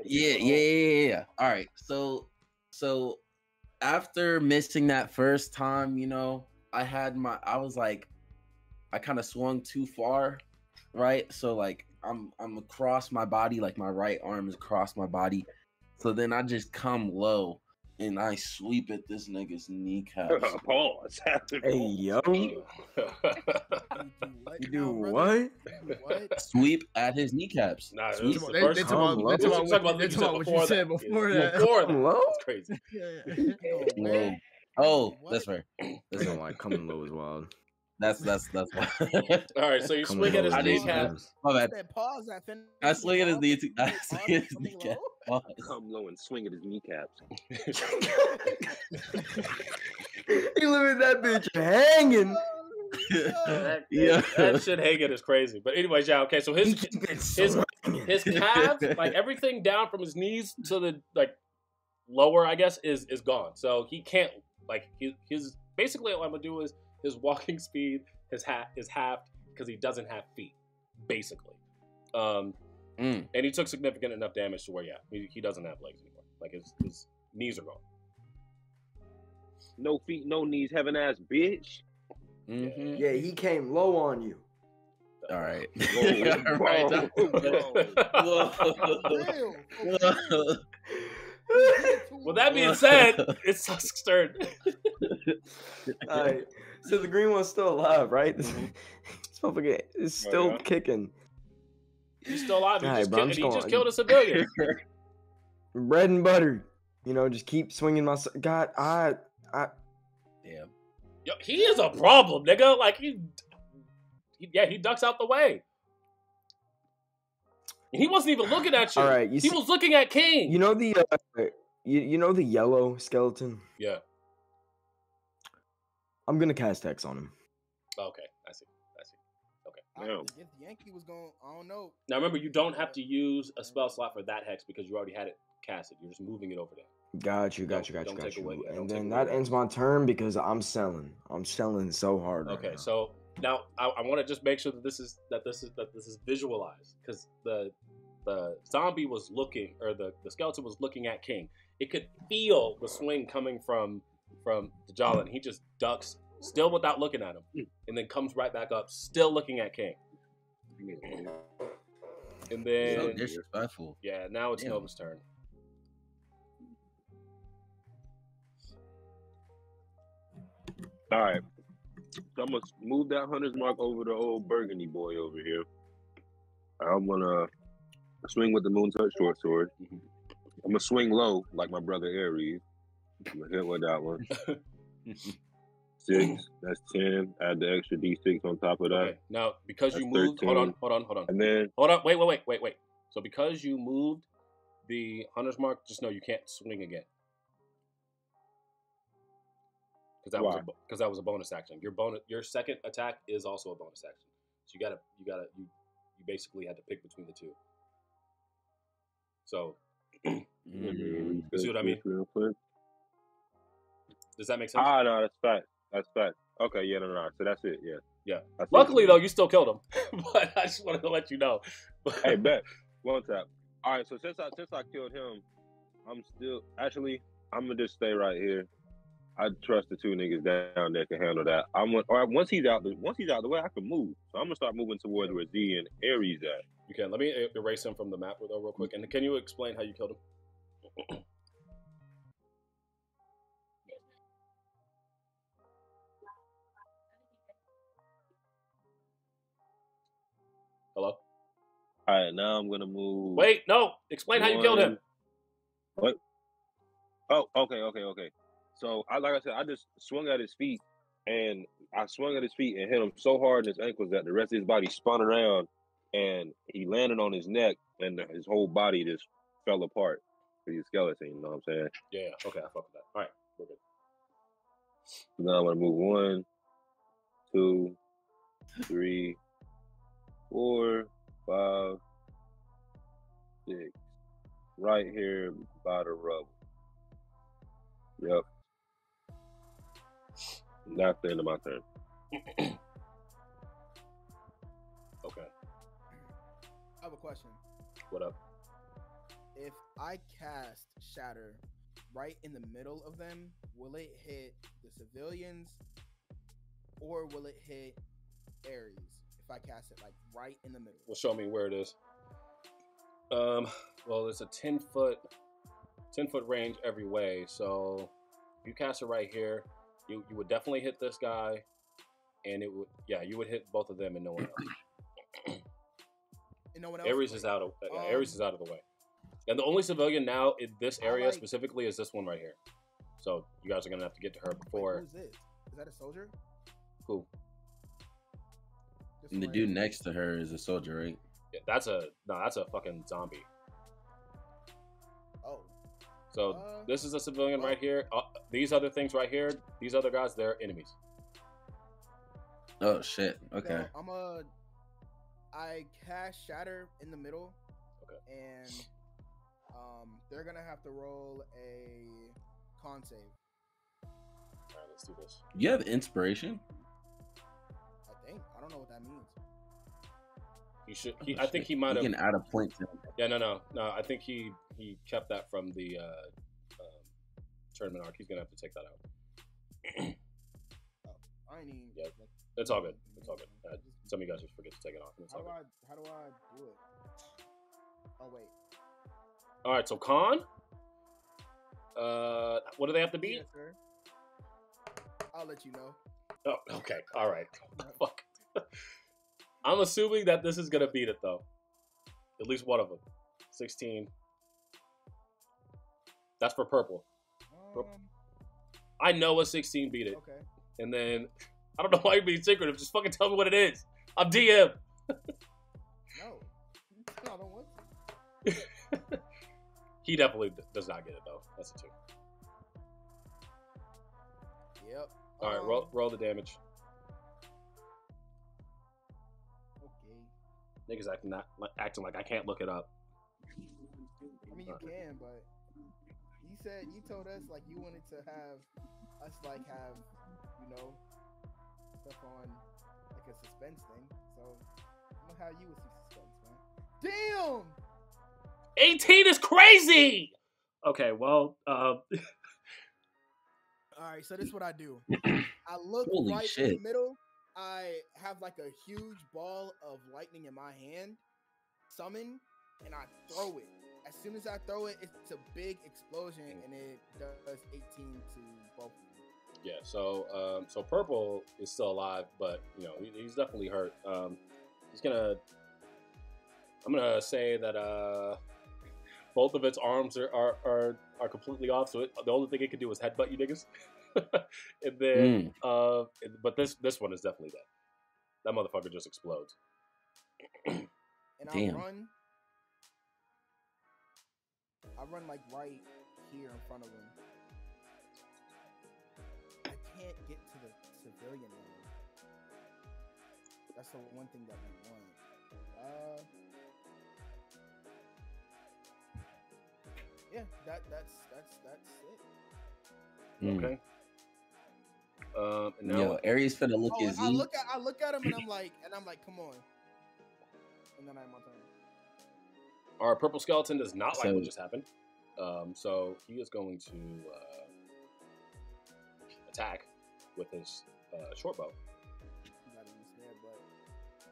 Yeah. All right. So after missing that first time, you know, I kind of swung too far, right? So like I'm across my body, like my right arm is across my body. So then I just come low and I sweep at this nigga's kneecap. Oh, what's happening? Hey yo, you do what? Sweep at his kneecaps. Nah, that's what you said before that. That's crazy. Yeah. Oh, what? That's fair. That's not like coming low is wild. That's why. All right, so you swing at his kneecaps. My bad. I swing at his kneecaps. Come low and swing at his kneecaps. You leaving that bitch hanging. That shit hanging is crazy. But anyways, yeah. Okay, so his calves, like everything down from his knees to the like lower, I guess, is gone. So he can't like his basically what I'm gonna do is. His walking speed, his hat is halved because he doesn't have feet, basically. And he took significant enough damage to where, yeah, he doesn't have legs anymore. Like his knees are gone. No feet, no knees, have an ass, bitch. Mm-hmm. Yeah, he came low on you. All right. Well, that being said, it's stirred. All right. So the green one's still alive, right? It's still kicking. He's still alive. He just killed a civilian. Bread and butter. You know, just keep swinging my... God, I... Damn. Yo, he is a problem, nigga. Like, he ducks out the way. He wasn't even looking at you. All right, he was looking at Kane. You know the you know the yellow skeleton? Yeah. I'm gonna cast Hex on him. Okay, I see. Okay. Githyanki was going. I don't know. Now remember, you don't have to use a spell slot for that hex because you already had it casted. You're just moving it over there. Got you. And then that ends my turn because I'm selling. I'm selling so hard. Okay, right so. Now I want to just make sure that this is visualized because the zombie was looking, or the skeleton was looking at King. It could feel the swing coming from D'Jalin. He just ducks, still without looking at him, and then comes right back up, still looking at King. And then so disrespectful. Yeah, now it's Nova's turn. All right. So I'm gonna move that Hunter's Mark over to old Burgundy boy over here. I'm gonna swing with the Moon Touch short sword. I'm gonna swing low like my brother Ares. I'm gonna hit with that one. 6. That's 10. Add the extra D6 on top of that. Okay. Now because that's you moved, 13. hold on. And then wait. So because you moved the Hunter's Mark, just know you can't swing again. Because that was a bonus action. Your second attack is also a bonus action. So you basically had to pick between the two. So you see what I mean? Real quick. Does that make sense? Ah, no, that's fact. Okay, yeah, no. So that's it. Yeah. That's Luckily it. Though, you still killed him. But I just wanted to let you know. Hey, bet. One tap. All right. So since I killed him, I'm gonna just stay right here. I trust the two niggas down there can handle that. Once he's out the way, I can move. So I'm gonna start moving towards where D and Ares at. You can. Let me erase him from the map though, real quick. And can you explain how you killed him? Hello. All right, now I'm gonna move. Wait, no. Explain how you killed him. What? Oh, okay. So, like I said, I just swung at his feet, and hit him so hard in his ankles that the rest of his body spun around, and he landed on his neck, and his whole body just fell apart. He's a skeleton, you know what I'm saying? Yeah, okay, I fuck with that. All right, we're good. Now I'm going to move 1, 2, 3, 4, 5, 6. Right here by the rubble. Yep. That's the end of my turn. Okay. I have a question. What up? If I cast Shatter right in the middle of them, will it hit the civilians or will it hit Ares if I cast it like right in the middle? Well, show me where it is. Well, it's a 10-foot range every way. So if you cast it right here, you would definitely hit this guy, and it would, yeah, you would hit both of them and no one else. And no one else. Ares is out of Ares is out of the way. And the only civilian now in this area specifically is this one right here. So you guys are gonna have to get to her before. Who's this? Is that a soldier? Who? And the dude next to her is a soldier, right? Yeah, that's a fucking zombie. Oh. So this is a civilian right here. These other things right here, these other guys, they're enemies. Oh shit. Okay. So I cast Shatter in the middle. Okay. And they're gonna have to roll a con save. Alright, let's do this. You have inspiration? I think. I don't know what that means. He should. I think he might have. You can add a point to him. Yeah, no. I think he kept that from the tournament arc. He's gonna have to take that out. Yeah, it's all good. It's all good. Some of you guys just forget to take it off. It's how do I do it? Oh wait. All right. So con. What do they have to beat? Yes, I'll let you know. Oh, okay. All right. Fuck. I'm assuming that this is gonna beat it though. At least one of them. 16. That's for purple. I know a 16 beat it. Okay. And then I don't know why you're being secretive. Just fucking tell me what it is. I'm DM. No, I don't want to. He definitely does not get it though. That's a 2. Yep. All right, roll the damage. Niggas acting like I can't look it up. I mean, you can, but you told us like you wanted to have us like have, you know, stuff on like a suspense thing. So I don't know how you with some suspense, man. Damn! 18 is crazy! Okay, well, Alright, so this is what I do. I look in the middle. I have like a huge ball of lightning in my hand, summon, and I throw it. As soon as I throw it, it's a big explosion, and it does 18 to both of you. Yeah, so purple is still alive, but you know he's definitely hurt. I'm gonna say that both of its arms are completely off. So the only thing it could do is headbutt you niggas. And then but this one is definitely dead. That motherfucker just explodes. And damn. I run like right here in front of him. I can't get to the civilian area. That's the one thing that we want. Yeah, that's it. Okay. And now Ares finna look at Z. I look at him and I'm like, come on. And then I have my turn. Our purple skeleton does not like what just happened. So he is going to attack with his short bow.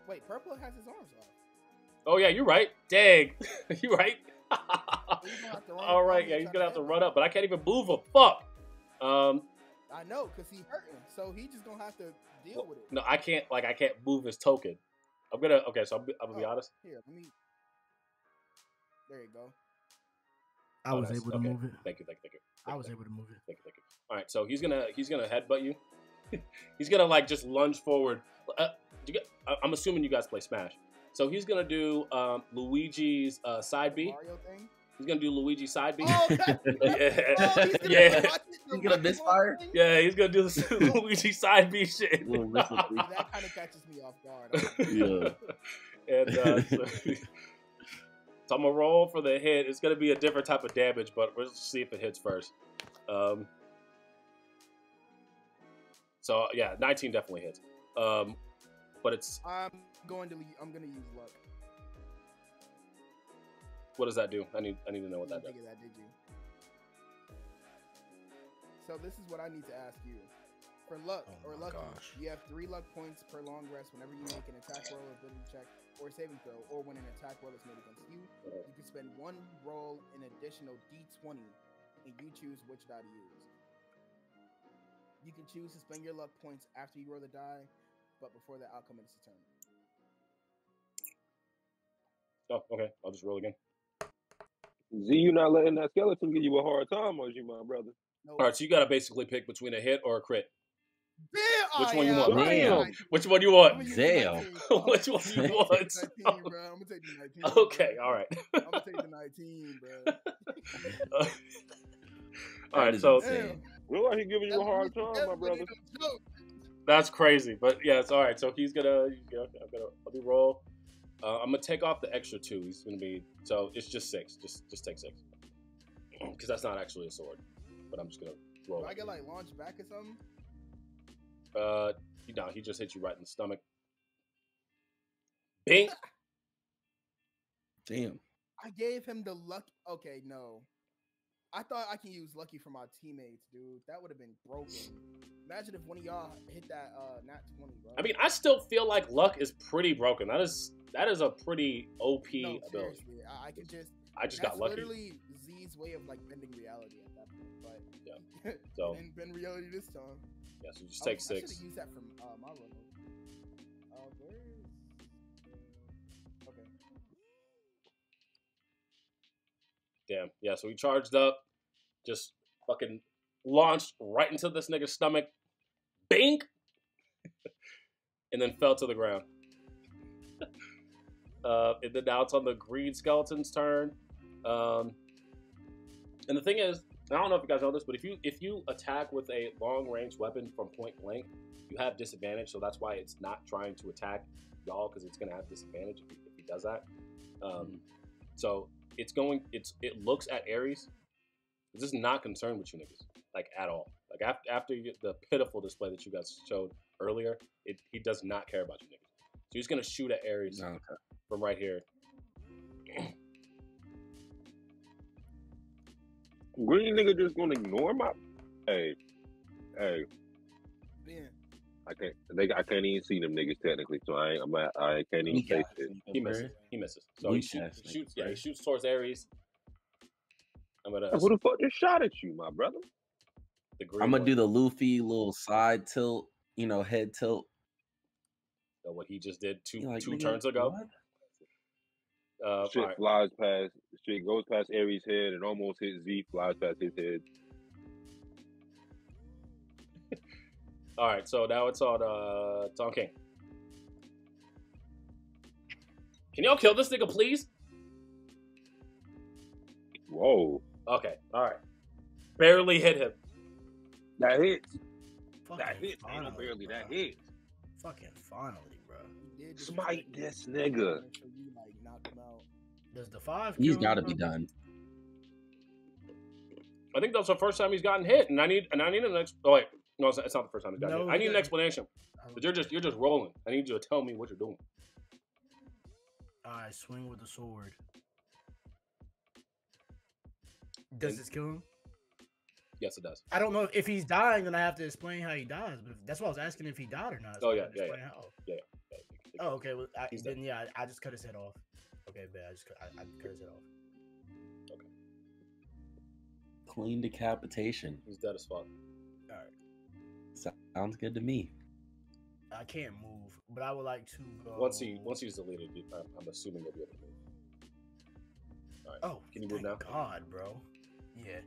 Wait, purple has his arms off. Oh yeah, you're right. Dang. You're right. All right, yeah, he's gonna have to run up, but I can't even move him. Fuck. I know, cause he hurting, so he just gonna have to deal with it. No, I can't move his token. I'm gonna be honest. Here, let me. There you go. I was able to move it. Thank you. Thank you. All right, so he's gonna headbutt you. He's gonna like just lunge forward. I'm assuming you guys play Smash, so he's gonna do Luigi's side B. Mario thing? He's gonna do Luigi side B. Oh, he's gonna misfire. Yeah, he's gonna do this Luigi side B shit. That kind of catches me off guard. Yeah. And so I'm gonna roll for the hit. It's gonna be a different type of damage, but we'll see if it hits first. So yeah, 19 definitely hits. But it's I'm going to use luck. What does that do? I need to know what that does. That, did you? So this is what I need to ask you. For luck you have 3 luck points per long rest whenever you make an attack roll, ability check, or saving throw, or when an attack roll is made against you. You can spend 1 roll an additional d20, and you choose which die to use. You can choose to spend your luck points after you roll the die, but before the outcome ends the turn. Oh, okay. I'll just roll again. Z, you not letting that skeleton give you a hard time, or is you my brother? Nope. All right, so you got to basically pick between a hit or a crit. Which one you want? Damn. Which one you want? I'm going to take the 19, bro. Okay, all right. I'm going to take the 19, bro. All right, so... Really, he's giving you a hard time, my brother. That's crazy, but yeah, it's all right. So he's going to... I'll do roll. I'm going to take off the extra 2. He's going to be... So it's just 6. Just take 6. Because that's not actually a sword. But I'm just going to roll. Do I get, like, launched back or something? No, he just hit you right in the stomach. Bing! Damn. I gave him the luck. Okay, no. I thought I can use lucky for my teammates, dude. That would have been broken. Imagine if one of y'all hit that nat 20, bro. I mean, I still feel like luck is pretty broken. That is a pretty OP ability. I could just... I just got lucky. That's literally Z's way of, like, bending reality at that point, but yeah. So didn't bend reality this time. Yeah, so just take 6. I should have used that from my level. Okay. Damn. Yeah, so we charged up, just fucking launched right into this nigga's stomach. Bink! And then fell to the ground. And then now it's on the green skeleton's turn. And the thing is, I don't know if you guys know this, but if you attack with a long-range weapon from point blank, you have disadvantage. So that's why it's not trying to attack y'all, because it's going to have disadvantage if he does that. So it looks at Ares. It's just not concerned with you niggas, like, at all. Like, after you get the pitiful display that you guys showed earlier, he does not care about you niggas. So he's going to shoot at Ares from right here. Green nigga just gonna ignore my... Hey. Man. I can't even see them niggas technically, so I can't even say shit. He misses. So he shoots towards Ares. Who the fuck just shot at you, my brother? I'm gonna do the Luffy little side tilt, head tilt. So what he just did two turns ago. What? Shit goes past Ares' head and almost hits Z, flies past his head. All right, so now it's on Tom King. Can y'all kill this nigga, please? Whoa. Okay, all right. Barely hit him. That hits. That hits. Fucking finally, bro. Smite this nigga. Does the 5? He's got to be done. I think that's the first time he's gotten hit, and I need an explanation. Oh wait, no, it's not the first time he's gotten hit. I need an explanation. But you're just rolling. I need you to tell me what you're doing. I swing with the sword. Does this kill him? Yes, it does. I don't know if he's dying, then I have to explain how he dies. But that's why I was asking if he died or not. So yeah. Oh, okay. Well, I just cut his head off. Okay, bad. I cut his head off. Okay. Clean decapitation. He's dead as fuck. All right. Sounds good to me. I can't move, but I would like to. Once he's deleted, I'm assuming he'll be able to move. All right. Oh, can you move now? God, bro. Yeah.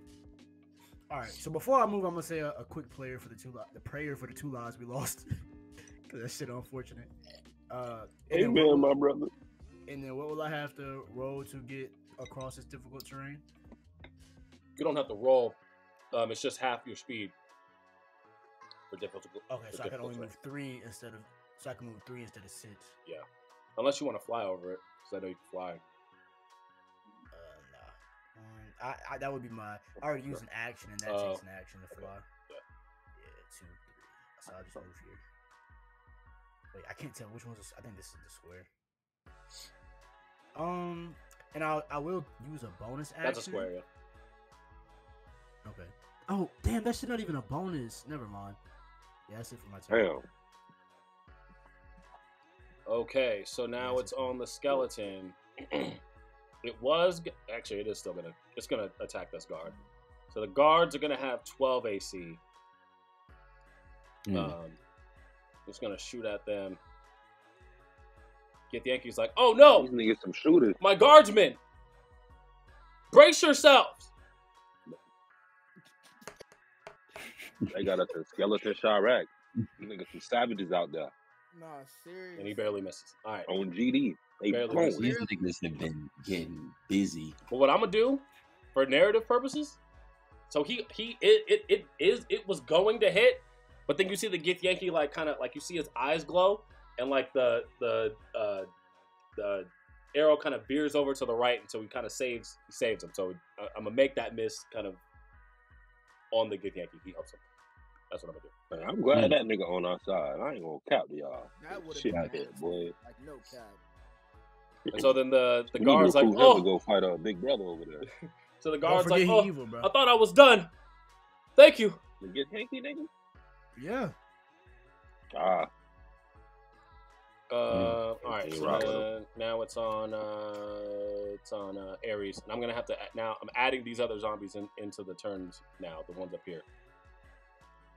All right. So before I move, I'm gonna say a quick prayer for the 2 lives we lost. Cause that shit unfortunate. Amen, my brother. And then what will I have to roll to get across this difficult terrain? You don't have to roll. It's just half your speed. For difficult. Okay, so I can only move 3 instead of. So I can move 3 instead of 6. Yeah, unless you want to fly over it, because I know you can fly. Nah. That would be my. I already used an action, and that takes an action to fly. Yeah, 2, 3. So I just thought it was weird. Wait, I can't tell which one's this. I think this is the square. And I will use a bonus action. That's a square, yeah. Okay. Oh, damn, that shit not even a bonus. Never mind. Yeah, that's it for my turn. Damn. Okay, so now that's on the skeleton. It was actually, it is still gonna, it's gonna attack this guard. So the guards are gonna have 12 AC. It's gonna shoot at them. Githyanki's like, oh no! He's gonna get some shooters. My guardsmen, brace yourselves. They got up to skeleton Chirac. You niggas some savages out there. Nah, seriously. And he barely misses. All right. On GD. They barely miss. These niggas have been getting busy. But what I'm gonna do, for narrative purposes, so it was going to hit, but then you see the Githyanki like kind of like you see his eyes glow, and like the arrow kind of veers over to the right, and so he kind of saves him. So I'm gonna make that miss kind of on the Githyanki. He helps him. That's what I'm gonna do. Man, I'm glad that nigga on our side. I ain't gonna cap to y'all. That would have been boy. Like no cap. And so then the guard's like, oh, go fight our big brother over there. So the guard's like, oh, evil, I thought I was done. Thank you. You get hanky, nigga? Yeah. All right. So now it's on Ares, and I'm gonna have to now. I'm adding these other zombies into the turns now. The ones up here.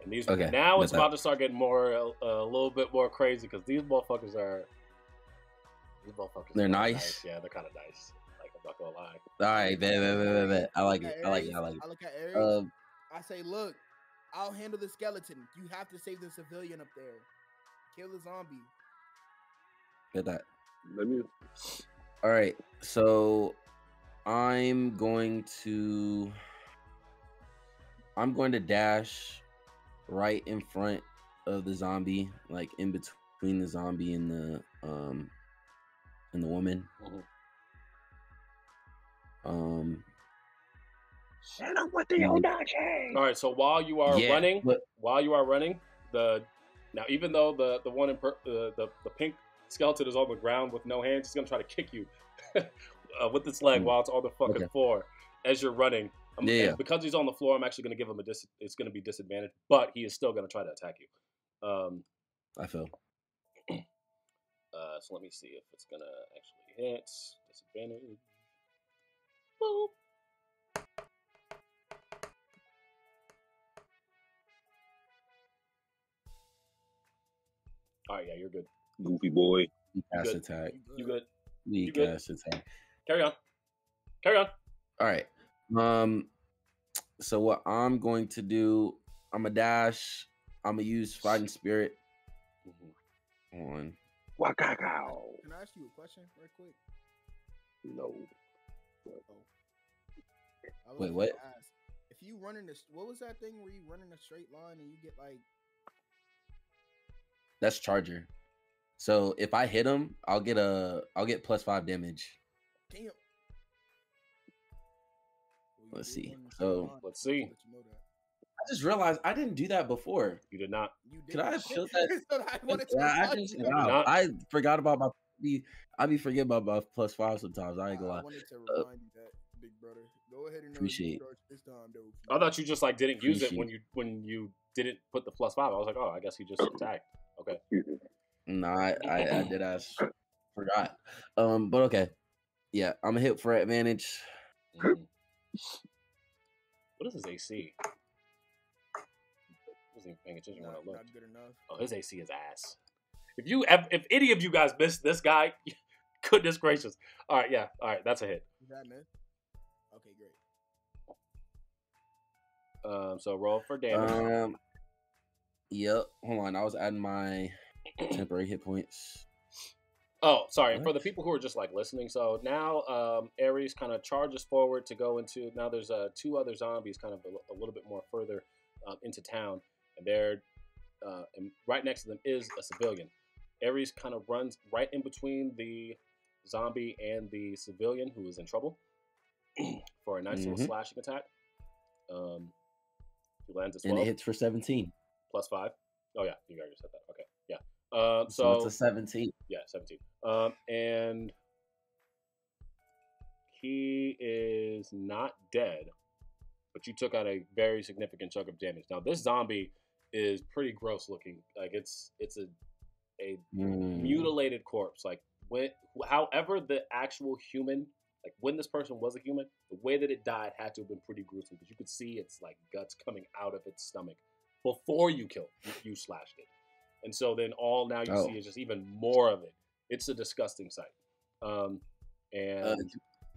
And these now it's about to start getting more a little bit more crazy because these motherfuckers are. They're nice. Yeah, they're kind of nice. Like, I'm not gonna lie. All right, man. I like it. I like it. I like it. I look at Ares. I say, look, I'll handle the skeleton. You have to save the civilian up there. Kill the zombie. Get that. Let me. All right, so I'm going to dash right in front of the zombie, like in between the zombie and the woman. Shut up with the Odachi. All right, so while you are running, the now even though the one in the pink skeleton is on the ground with no hands, he's gonna try to kick you with its leg while it's on the fucking floor as you're running. Because he's on the floor, I'm actually gonna give him it's gonna be disadvantaged, but he is still gonna try to attack you. I feel. So let me see if it's gonna actually hit. Disadvantage. Boop. All right, yeah, you're good. Goofy boy. Ass attack. You good? You good? Ass attack. Carry on. Carry on. All right. So what I'm going to do? I'm gonna dash. I'm gonna use fighting spirit. On. Can I ask you a question real quick? No. Wait, what? If you run in this, what was that thing where you run in a straight line and you get like? That's charger. So if I hit him, I'll get +5 damage. Damn. Let's see. So let's see. I just realized I didn't do that before. You did not. Could I have killed that? I forgot about my. I be forgetting about my +5 sometimes. I ain't gonna lie. I wanted to remind you that, big brother. Go ahead and appreciate this time, though. I thought you just like didn't use it when you didn't put the +5. I was like, oh, I guess he just attacked. Okay. No, I did. I forgot. But okay. Yeah, I'm gonna hit for advantage. What is his AC? Paying attention when I look. Not good enough. Oh, his AC is ass. If any of you guys missed this guy, goodness gracious. All right, yeah, all right, that's a hit. Is that miss? Okay, great. So roll for damage. Yep. Hold on, I was adding my temporary hit points. Oh, sorry. What? For the people who are just like listening, so now Ares kind of charges forward to go into. Now there's two other zombies, kind of a little bit more further into town. There, and right next to them is a civilian. Ares kind of runs right in between the zombie and the civilian who is in trouble for a nice little slashing attack. He lands as well. And it hits for 17. +5. Oh yeah, you already said that. Okay, yeah. So it's a 17. Yeah, 17. And he is not dead, but you took out a very significant chunk of damage. Now this zombie is pretty gross looking. Like it's a mutilated corpse. Like when, however, the actual human, like when this person was a human, the way that it died had to have been pretty gruesome because you could see its like guts coming out of its stomach before you killed it, you slashed it. And so then all now you see is just even more of it. It's a disgusting sight. And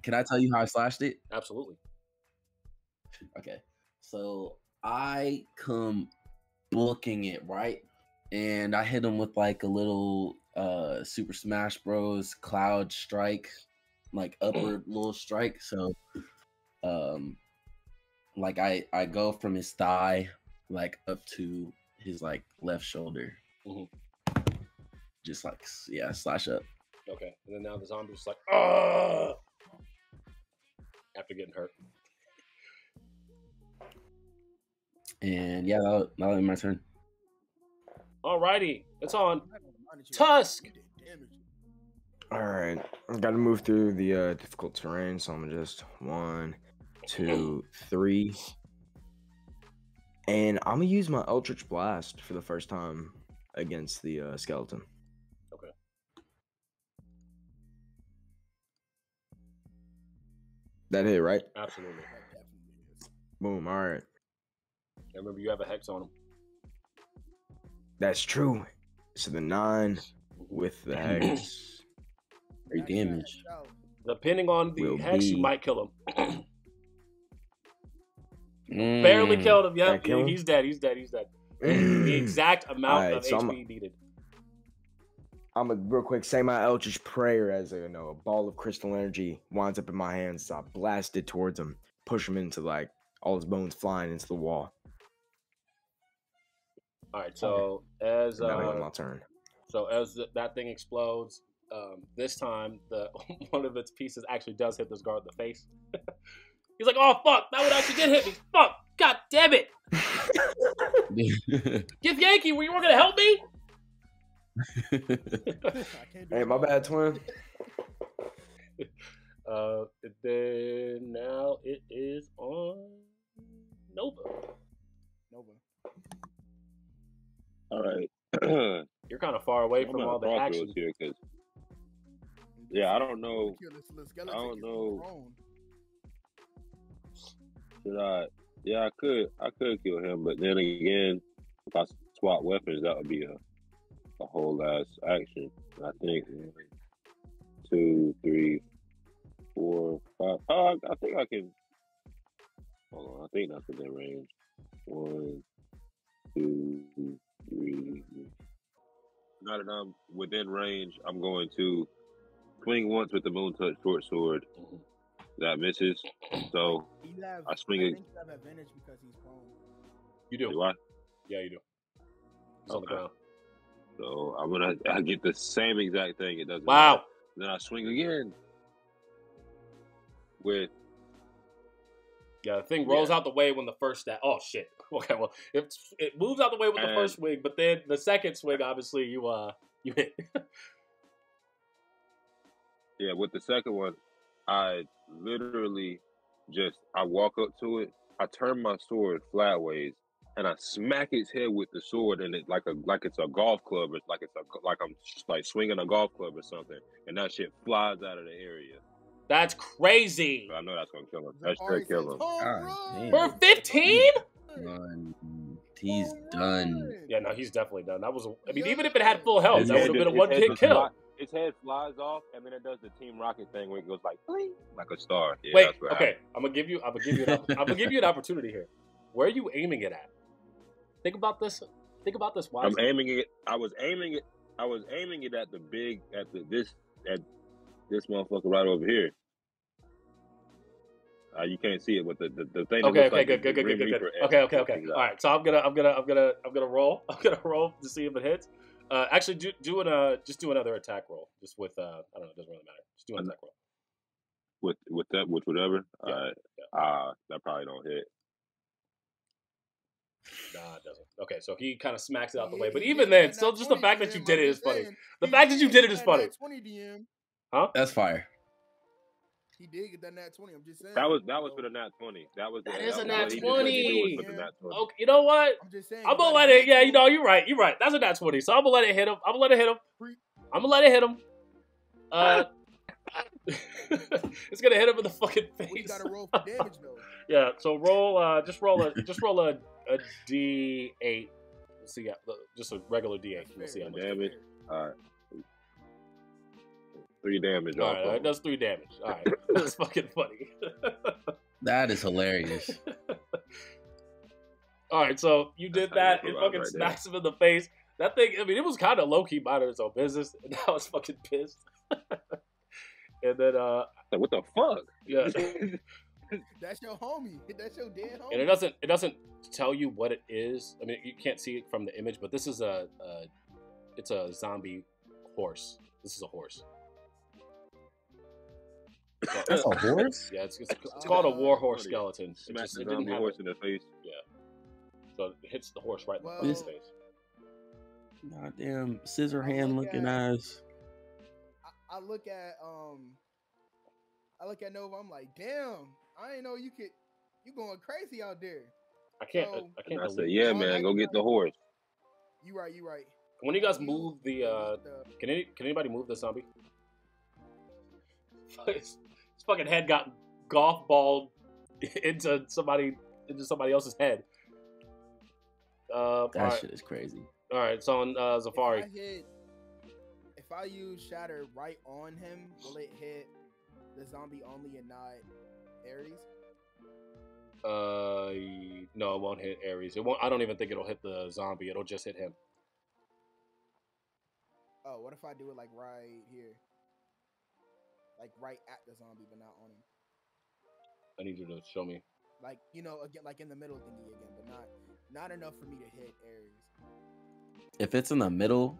can I tell you how I slashed it? Absolutely. Okay. So I come booking it, right? And I hit him with like a little Super Smash Bros. Cloud strike, like upward little strike. So like I go from his thigh like up to his like left shoulder. Mm-hmm. Just like, yeah, slash up. Okay. And then now the zombie's like, oh, after getting hurt. And yeah, that'll be my turn. Alrighty, it's on Tusk. Alright, I've got to move through the difficult terrain, so I'm just 1, 2, 3. And I'm going to use my Eldridge blast for the first time against the skeleton. Okay. That hit, right? Absolutely. Boom, alright. And remember, you have a hex on him. That's true. So the 9 with the hex. Great damage. Depending on the hex, you might kill him. Barely killed him. Yep, yeah, he's dead. He's dead. He's dead. The exact amount of HP needed. I'm gonna real quick say my Eldritch Prayer as a ball of crystal energy winds up in my hands. So I blast it towards him, push him into like all his bones flying into the wall. All right, so as my turn. So as that thing explodes, this time one of its pieces actually does hit this guard in the face. He's like, oh, fuck, that one actually did hit me. Fuck, god damn it. Githyanki, were you going to help me? Hey, my bad, twin. Then now it is on Nova. All right. You're kind of far away from all the action. Here, yeah, I don't know. I don't know. Yeah, I could kill him, but then again, if I swap weapons, that would be a whole last action. I think 1, 2, 3, 4, 5. Oh, I think I can. Hold on, I think that's within range. 1, 2, 3. Now that I'm within range, I'm going to swing once with the moon touch short sword. That misses, so I swing it. You have advantage because he's prone. You do. Do I? Yeah, you do. Okay. So I get the same exact thing. It doesn't. Wow. Matter. Then I swing again. With. Yeah, the thing rolls out the way when the first stab. Oh shit. Okay, well it moves out the way with the first swing, but then the second swing, obviously you hit. Yeah, with the second one. I literally I walk up to it, I turn my sword flatways, and I smack its head with the sword, and it like it's a golf club, or like I'm like swinging a golf club or something, and that shit flies out of the area. That's crazy. I know that's gonna kill him. That's gonna kill him. God, for 15? He's done. Yeah, no, he's definitely done. That was even if it had full health, that would have been a one-hit kill. Its head flies off, and then it does the Team Rocket thing where it goes like, bling, like a star. Yeah, wait, okay, I'm gonna give you an opportunity here. Where are you aiming it at? Think about this. Wisely. I'm aiming it. I was aiming it at the big, at this motherfucker right over here. You can't see it, but the thing. Okay, good. Okay. All right, so I'm gonna roll. I'm gonna roll to see if it hits. Actually, just do another attack roll. Just with I don't know, it doesn't really matter. Just do an attack roll. With whatever. Yeah. That probably don't hit. Nah, it doesn't. Okay, so he kind of smacks it out the way. But even then, still just the fact that you did it is funny. The fact that you did it is funny. Huh? That's fire. He did get that nat 20. I'm just saying. That was for the nat 20. That is a nat 20. Okay, you know what? I'm just saying. I'm gonna let it. Yeah, you know, you're right. You're right. That's a nat 20. So I'm gonna let it hit him. It's gonna hit him in the fucking face. Well, you gotta roll for damage though. Yeah. So roll. Just roll a D8. Let's see. Just a regular D8. We'll see how much damage. All right. 3 damage. All right, that's 3 damage. All right, that's fucking funny. That is hilarious. All right, so you did that. It fucking smacks him in the face. That thing, I mean, it was kind of low-key minding its own business, and I was fucking pissed. And then, what the fuck? Yeah. That's your homie. That's your dead homie. And it doesn't tell you what it is. I mean, you can't see it from the image, but this is it's a zombie horse. This is a horse. That's a horse? Yeah, it's called a war horse skeleton. It didn't have a horse in the face. Yeah. So it hits the horse right in the face. Goddamn scissor hand looking eyes. I look at Nova, I'm like, damn, I didn't know you going crazy out there. I said, yeah, man, go get the horse. You right. When you guys move the can anybody move the zombie? His fucking head got golf balled into somebody else's head. That shit is crazy. All right, so on Zephari. If I use Shatter right on him, will it hit the zombie only and not Ares? No, it won't hit Ares. It won't. I don't even think it'll hit the zombie. It'll just hit him. Oh, what if I do it like right here? Like right at the zombie, but not on him. I need you to show me. Like, you know, again, like in the middle thingy again, but not enough for me to hit Ares. If it's in the middle,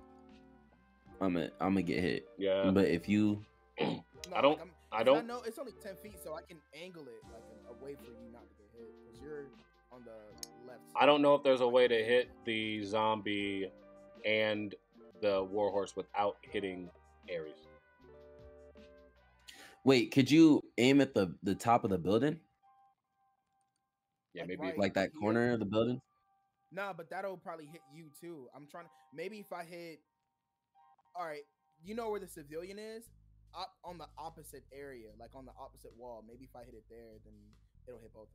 I'm gonna get hit. Yeah. But if you, I know it's only 10 feet, so I can angle it like a way for you not to get hit because you're on the left side. I don't know if there's a way to hit the zombie and the warhorse without hitting Ares. Wait, could you aim at the top of the building? Yeah, maybe like that corner of the building. Nah, but that'll probably hit you too. I'm trying to maybe if I hit. All right, you know where the civilian is? Up on the opposite area, like on the opposite wall. Maybe if I hit it there, then it'll hit both of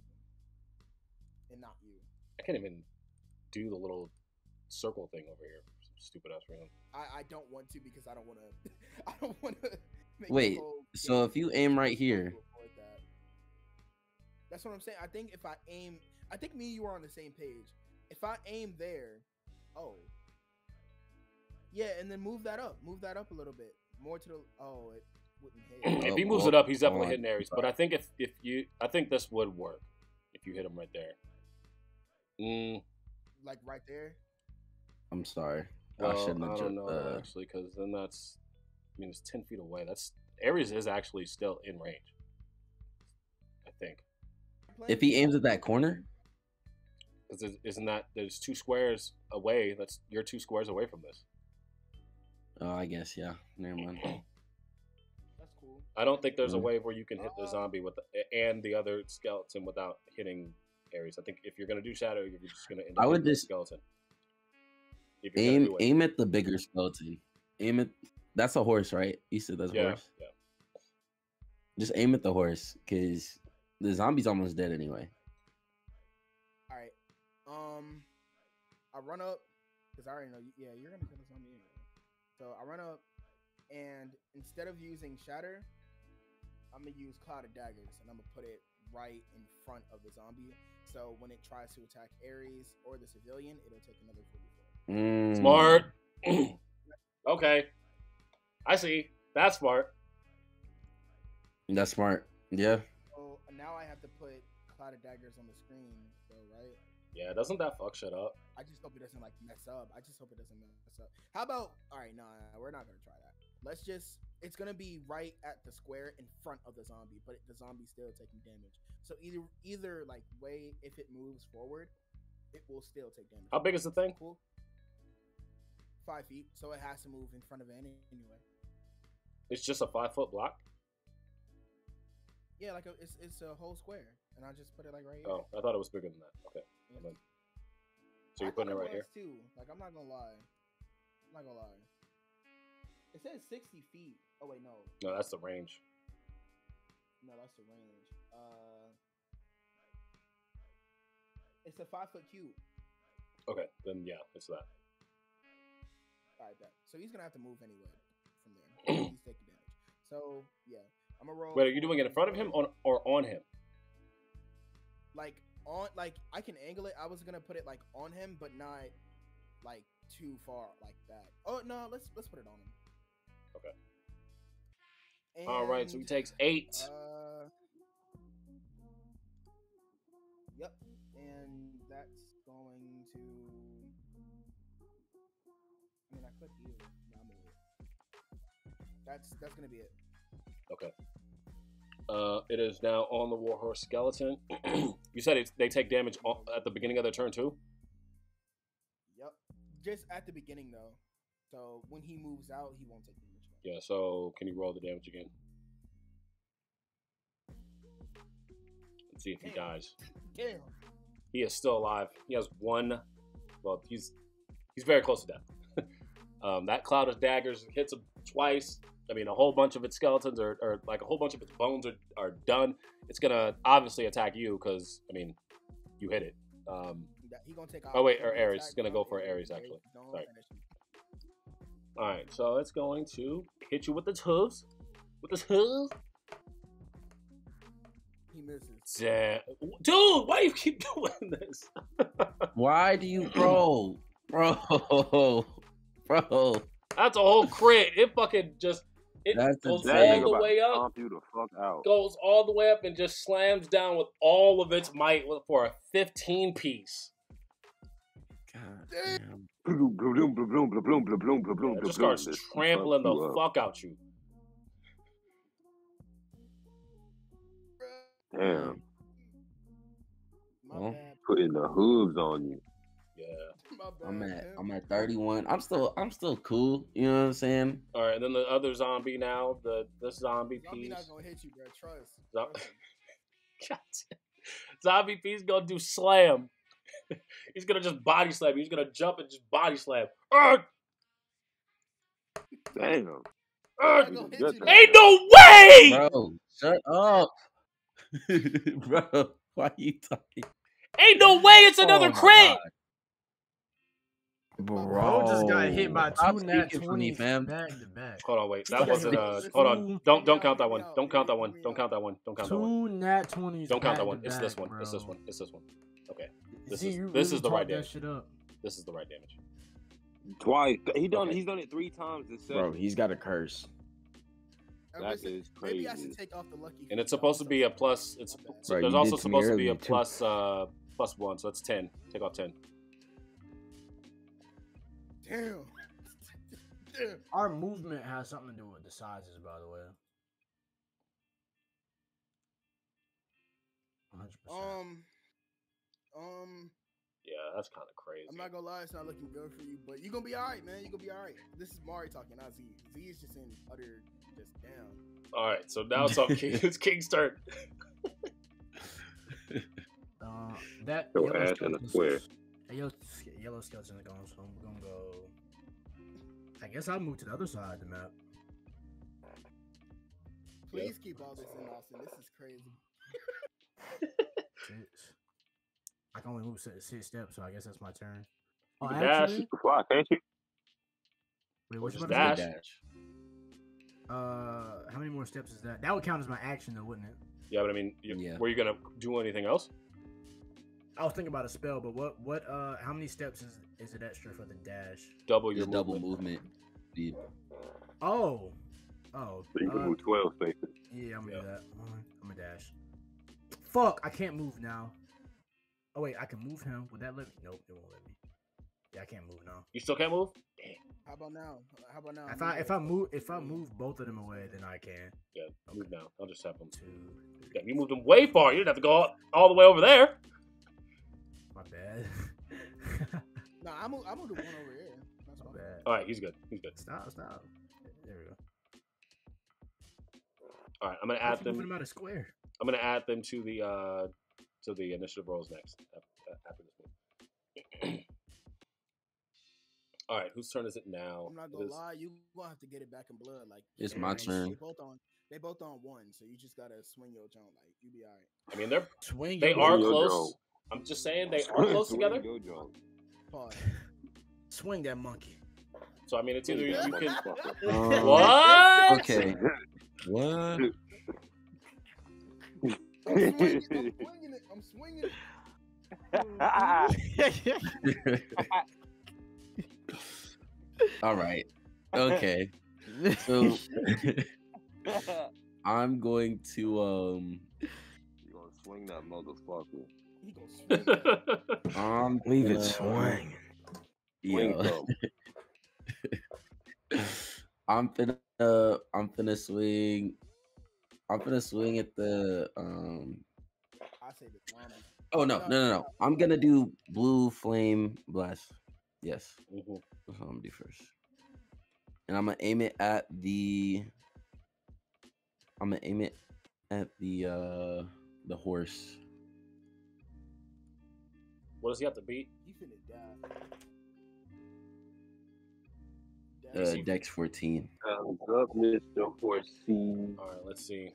them, and not you. I can't even do the little circle thing over here. Some stupid ass room. I don't want to because I don't want to. I don't want to. Wait, so if you aim right here. That's what I'm saying. I think if I aim, I think me and you are on the same page. If I aim there, oh. Yeah, and then move that up. Move that up a little bit. More to the, oh, it wouldn't hit. If he moves it up, he's definitely hitting Ares. But I think I think this would work if you hit him right there. Like right there? I'm sorry. Well, I shouldn't have jumped that actually, because then that's, I mean, it's 10 feet away. That's Ares is actually still in range, I think. If he aims at that corner? Isn't that there's 2 squares away? That's you're 2 squares away from this. Oh, I guess, yeah. Never mind. That's cool. I don't think there's a way where you can hit the zombie with and the other skeleton without hitting Ares. I think if you're going to do Shadow, you're just going to end up with the skeleton. Aim at the bigger skeleton. Aim at... That's a horse, right? You said that's a horse? Yeah. Just aim at the horse, because the zombie's almost dead anyway. All right. I run up, because I already know. Yeah, you're going to kill the zombie anyway. So I run up, and instead of using Shatter, I'm going to use Cloud of Daggers, and I'm going to put it right in front of the zombie. So when it tries to attack Ares or the civilian, it'll take another 44. Smart. Okay. I see. That's smart. That's smart. Yeah. So now I have to put Cloud of Daggers on the screen, though, right? Yeah. Doesn't that fuck shit up? I just hope it doesn't like mess up. I just hope it doesn't mess up. How about? All right, nah, we're not gonna try that. Let's just. It's gonna be right at the square in front of the zombie, but the zombie's still taking damage. So either like way, if it moves forward, it will still take damage. How big is the thing? 5 feet, so it has to move in front of it anyway. It's just a 5-foot block? Yeah, like a, it's a whole square, and I just put it like right here. Oh, I thought it was bigger than that. Okay. Yeah. Then, so you're putting it right here? Too. Like, I'm not gonna lie. I'm not gonna lie. It says 60 feet. Oh, wait, no. No, that's the range. No, that's the range. It's a 5-foot cube. Okay, then yeah, it's that. All right, bet. So he's gonna have to move anyway from there. He's taking damage. So yeah, I'm gonna roll. Wait, are you doing it in front of him or on him? Like on, like I can angle it. I was gonna put it like on him, but not like too far like that. Oh no, let's put it on him. Okay. And, all right, so he takes 8. Yep, and that's going to. I mean, I click you. No, I'm gonna that's gonna be it. Okay. It is now on the warhorse skeleton. You said it, they take damage at the beginning of their turn too. Yep, just at the beginning though. So when he moves out, he won't take damage. Yeah, so can you roll the damage again? Let's see if he dies. Damn. He is still alive. He has one. Well, he's very close to death. That cloud of daggers hits him twice. I mean, a whole bunch of its skeletons are like a whole bunch of its bones are done. It's gonna obviously attack you because I mean, you hit it. He gonna take. Oh wait, or Ares. It's gonna go for Ares actually. Sorry. All right, so it's going to hit you with its hooves. With its hooves. He misses. Damn. Dude, why do you keep doing this? Why do you roll? Bro. That's a whole crit. It fucking just, it goes all the way up. You the fuck out. Goes all the way up and just slams down with all of its might for a 15-piece. God damn. It just starts trampling the fuck out you. Damn. Well, putting the hooves on you. Yeah. I'm at 31. I'm still cool. You know what I'm saying? All right. And then the other zombie now. This zombie piece. Zombie not gonna hit you, bro. Trust. Zombie piece gonna do slam. He's gonna just body slam. He's gonna jump and just body slam. Damn. Ain't no way! Bro, shut up. Bro, why are you talking? Ain't no way it's another crit! Bro just got hit by 2 nat 20s back to back. Hold on, wait. That wasn't hold on. Don't count that one. Don't count that one. Don't count that one. Don't count that one. 2 nat 20s. Don't count that one. It's this one. It's this one. It's this one. Okay. This is the right damage. This is the right damage. Twice. He's done it 3 times this session. Bro, he's got a curse. That is crazy. Maybe I should take off the lucky. And it's supposed to be a plus. There's also supposed to be a plus 1, so that's 10. Take off 10. Damn. Our movement has something to do with the sizes, by the way. 100%. Yeah, that's kind of crazy. I'm not gonna lie, it's not looking good for you, but you're gonna be all right, man. You're gonna be all right. This is Mari talking, not Z. Z is just in utter just down. All right, so now it's on King. It's King's turn. That your ass in the square. Yellow skeleton is gone, so we're gonna go. I guess I'll move to the other side of the map. Please keep all this in, Austin. This is crazy. I can only move 6 steps, so I guess that's my turn. Oh, you can dash. You can fly, can't you? Wait, what's about dash? Dash? How many more steps is that? That would count as my action, though, wouldn't it? Yeah, but I mean, were you gonna do anything else? I was thinking about a spell, but what how many steps is it extra for the dash? Double your movement. Double movement. Yeah. Oh. So you can move 12 spaces. Yeah, I'm gonna do that. I'm gonna dash. Fuck! I can't move now. Oh wait, I can move him. Would that let me? Nope, it won't let me. Yeah, I can't move now. You still can't move? Damn. How about now? If I move both of them away, then I can. Yeah, okay. Move now. I'll just tap them. 2, 3. Yeah, you moved them way far. You didn't have to go all the way over there. My bad. Nah, I'm gonna do one over here. That's my bad. All right, he's good. He's good. Stop. There we go. All right, I'm gonna add them. Out of square. I'm gonna add them to the initiative rolls next. After this one. All right, whose turn is it now? I'm not gonna lie, you gonna have to get it back in blood. Like it's my turn. They both on one, so you just gotta swing your joint. Like you be all right. I mean, they're swing. They are close. I'm just saying they are close together. Pause. Swing that monkey. So I mean, it's either you can. What? Okay. What? I'm swinging it. All right. Okay. So I'm going to you gonna swing that motherfucker. You gonna swing that. Leave it swing. Yeah. I'm finna swing at the I say the one. Oh no. I'm gonna do blue flame blast. Yes. Mm-hmm. That's what I'm gonna do first. And I'm gonna aim it at the horse. What does he have to beat? He's gonna die. Dex 14. Up, Mr. Horsey. All right, let's see.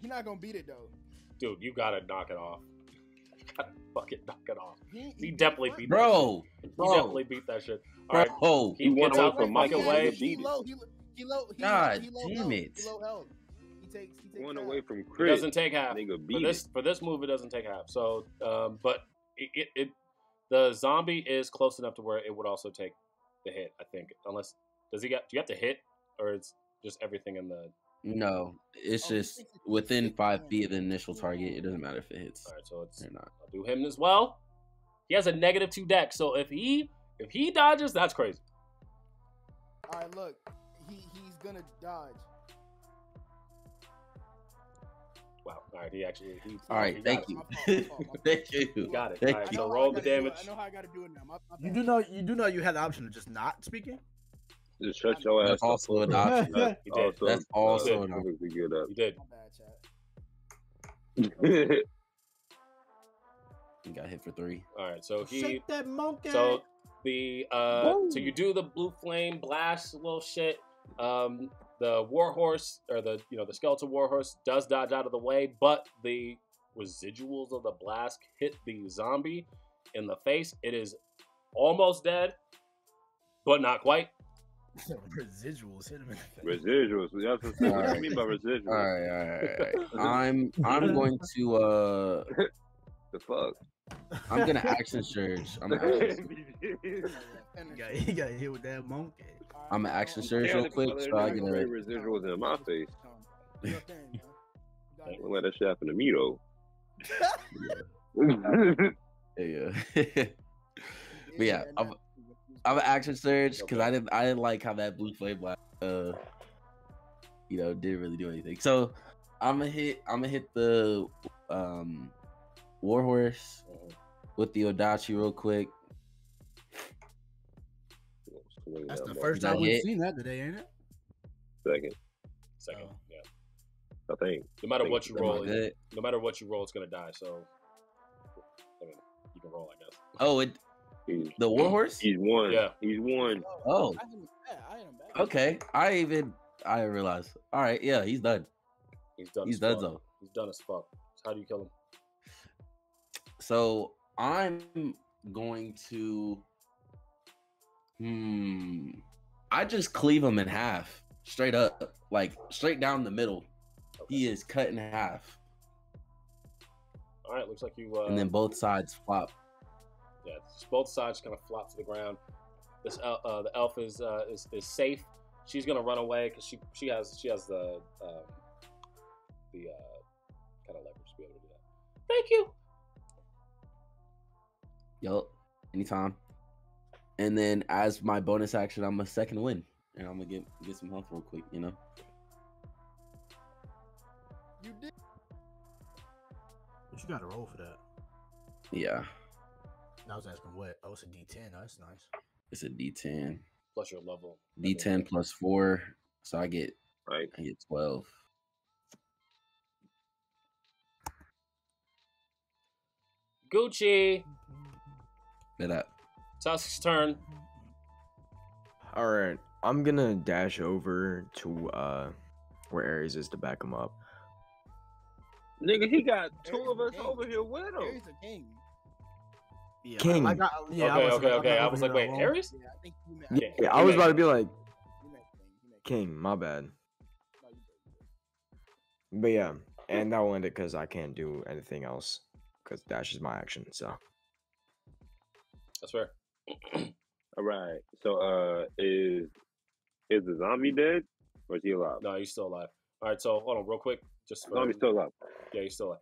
He's not gonna beat it though. Dude, you gotta knock it off. Fucking knock it off. He definitely beat that shit. He definitely beat that shit. All right. Bro, he went out from Mike away. God damn it. He takes one away from Chris. It doesn't take half. For this move, it doesn't take half. So, but the zombie is close enough to where it would also take the hit, I think. Unless, do you have to hit? Or it's just everything in the... No, it's just within 5 feet of the initial target. It doesn't matter if it hits. All right, so it's not. I'll do him as well. He has a -2 dex, so if he dodges, that's crazy. All right, look, he's gonna dodge. Wow. All right, thank you. Got it. All right, so roll the damage. I know how I gotta do it now. My you do know you had the option of just not speaking. Just shut your ass. Also an option. That's also an option. You did. He got hit for 3. All right, so he. Shake that monkey. So the so you do the blue flame blast little shit. The warhorse or the skeletal warhorse does dodge out of the way, but the residuals of the blast hit the zombie in the face. It is almost dead, but not quite. Residuals hit him in the face. Residuals. That's what I mean by residuals. All right. I'm going to the fuck. I'm gonna action surge. He got hit with that monkey. I'm gonna action surge real quick. So I get residuals in my face. Don't let that shit happen to me though. Yeah. But yeah. I'm an action surge because I didn't like how that blue flame blast didn't really do anything. So I'm gonna hit the warhorse with the Odachi real quick. That's the first time we've seen that today, ain't it? Second, yeah. I think no matter what you roll, it's gonna die. So I mean, you can roll, I guess. Oh, it. The warhorse? He's won. Yeah, he's won. Oh. Okay. I realized. All right. Yeah, he's done. He's done. He's done as fuck. How do you kill him? So I'm going to. I just cleave him in half, straight up, like straight down the middle. Okay. He is cut in half. All right. Looks like you. And then both sides flop. Yeah, both sides kind of flop to the ground. This the elf is safe. She's gonna run away because she has the kind of leverage to be able to do that. Thank you. Yup. Anytime. And then as my bonus action, I'm a second win, and I'm gonna get some health real quick. You know. You did. But you gotta roll for that. Yeah. I was asking what? Oh, it's a D10. Oh, that's nice. It's a D10. Plus your level. D10 plus 4. So I get, right. I get 12. Gucci. Bet up. Tusk's turn. All right. I'm going to dash over to where Ares is to back him up. Nigga, he got two of us over here with him. Ares a king. Yeah, king. Okay. I was like, wait, Ares? Yeah, I think you meant. Yeah, I was about to be like, king, my bad. But yeah, and that will end it because I can't do anything else because dash is my action, so. That's fair. All right, so is the zombie dead or is he alive? No, he's still alive. All right, so hold on real quick. Just for, zombie's still alive. Yeah, he's still alive.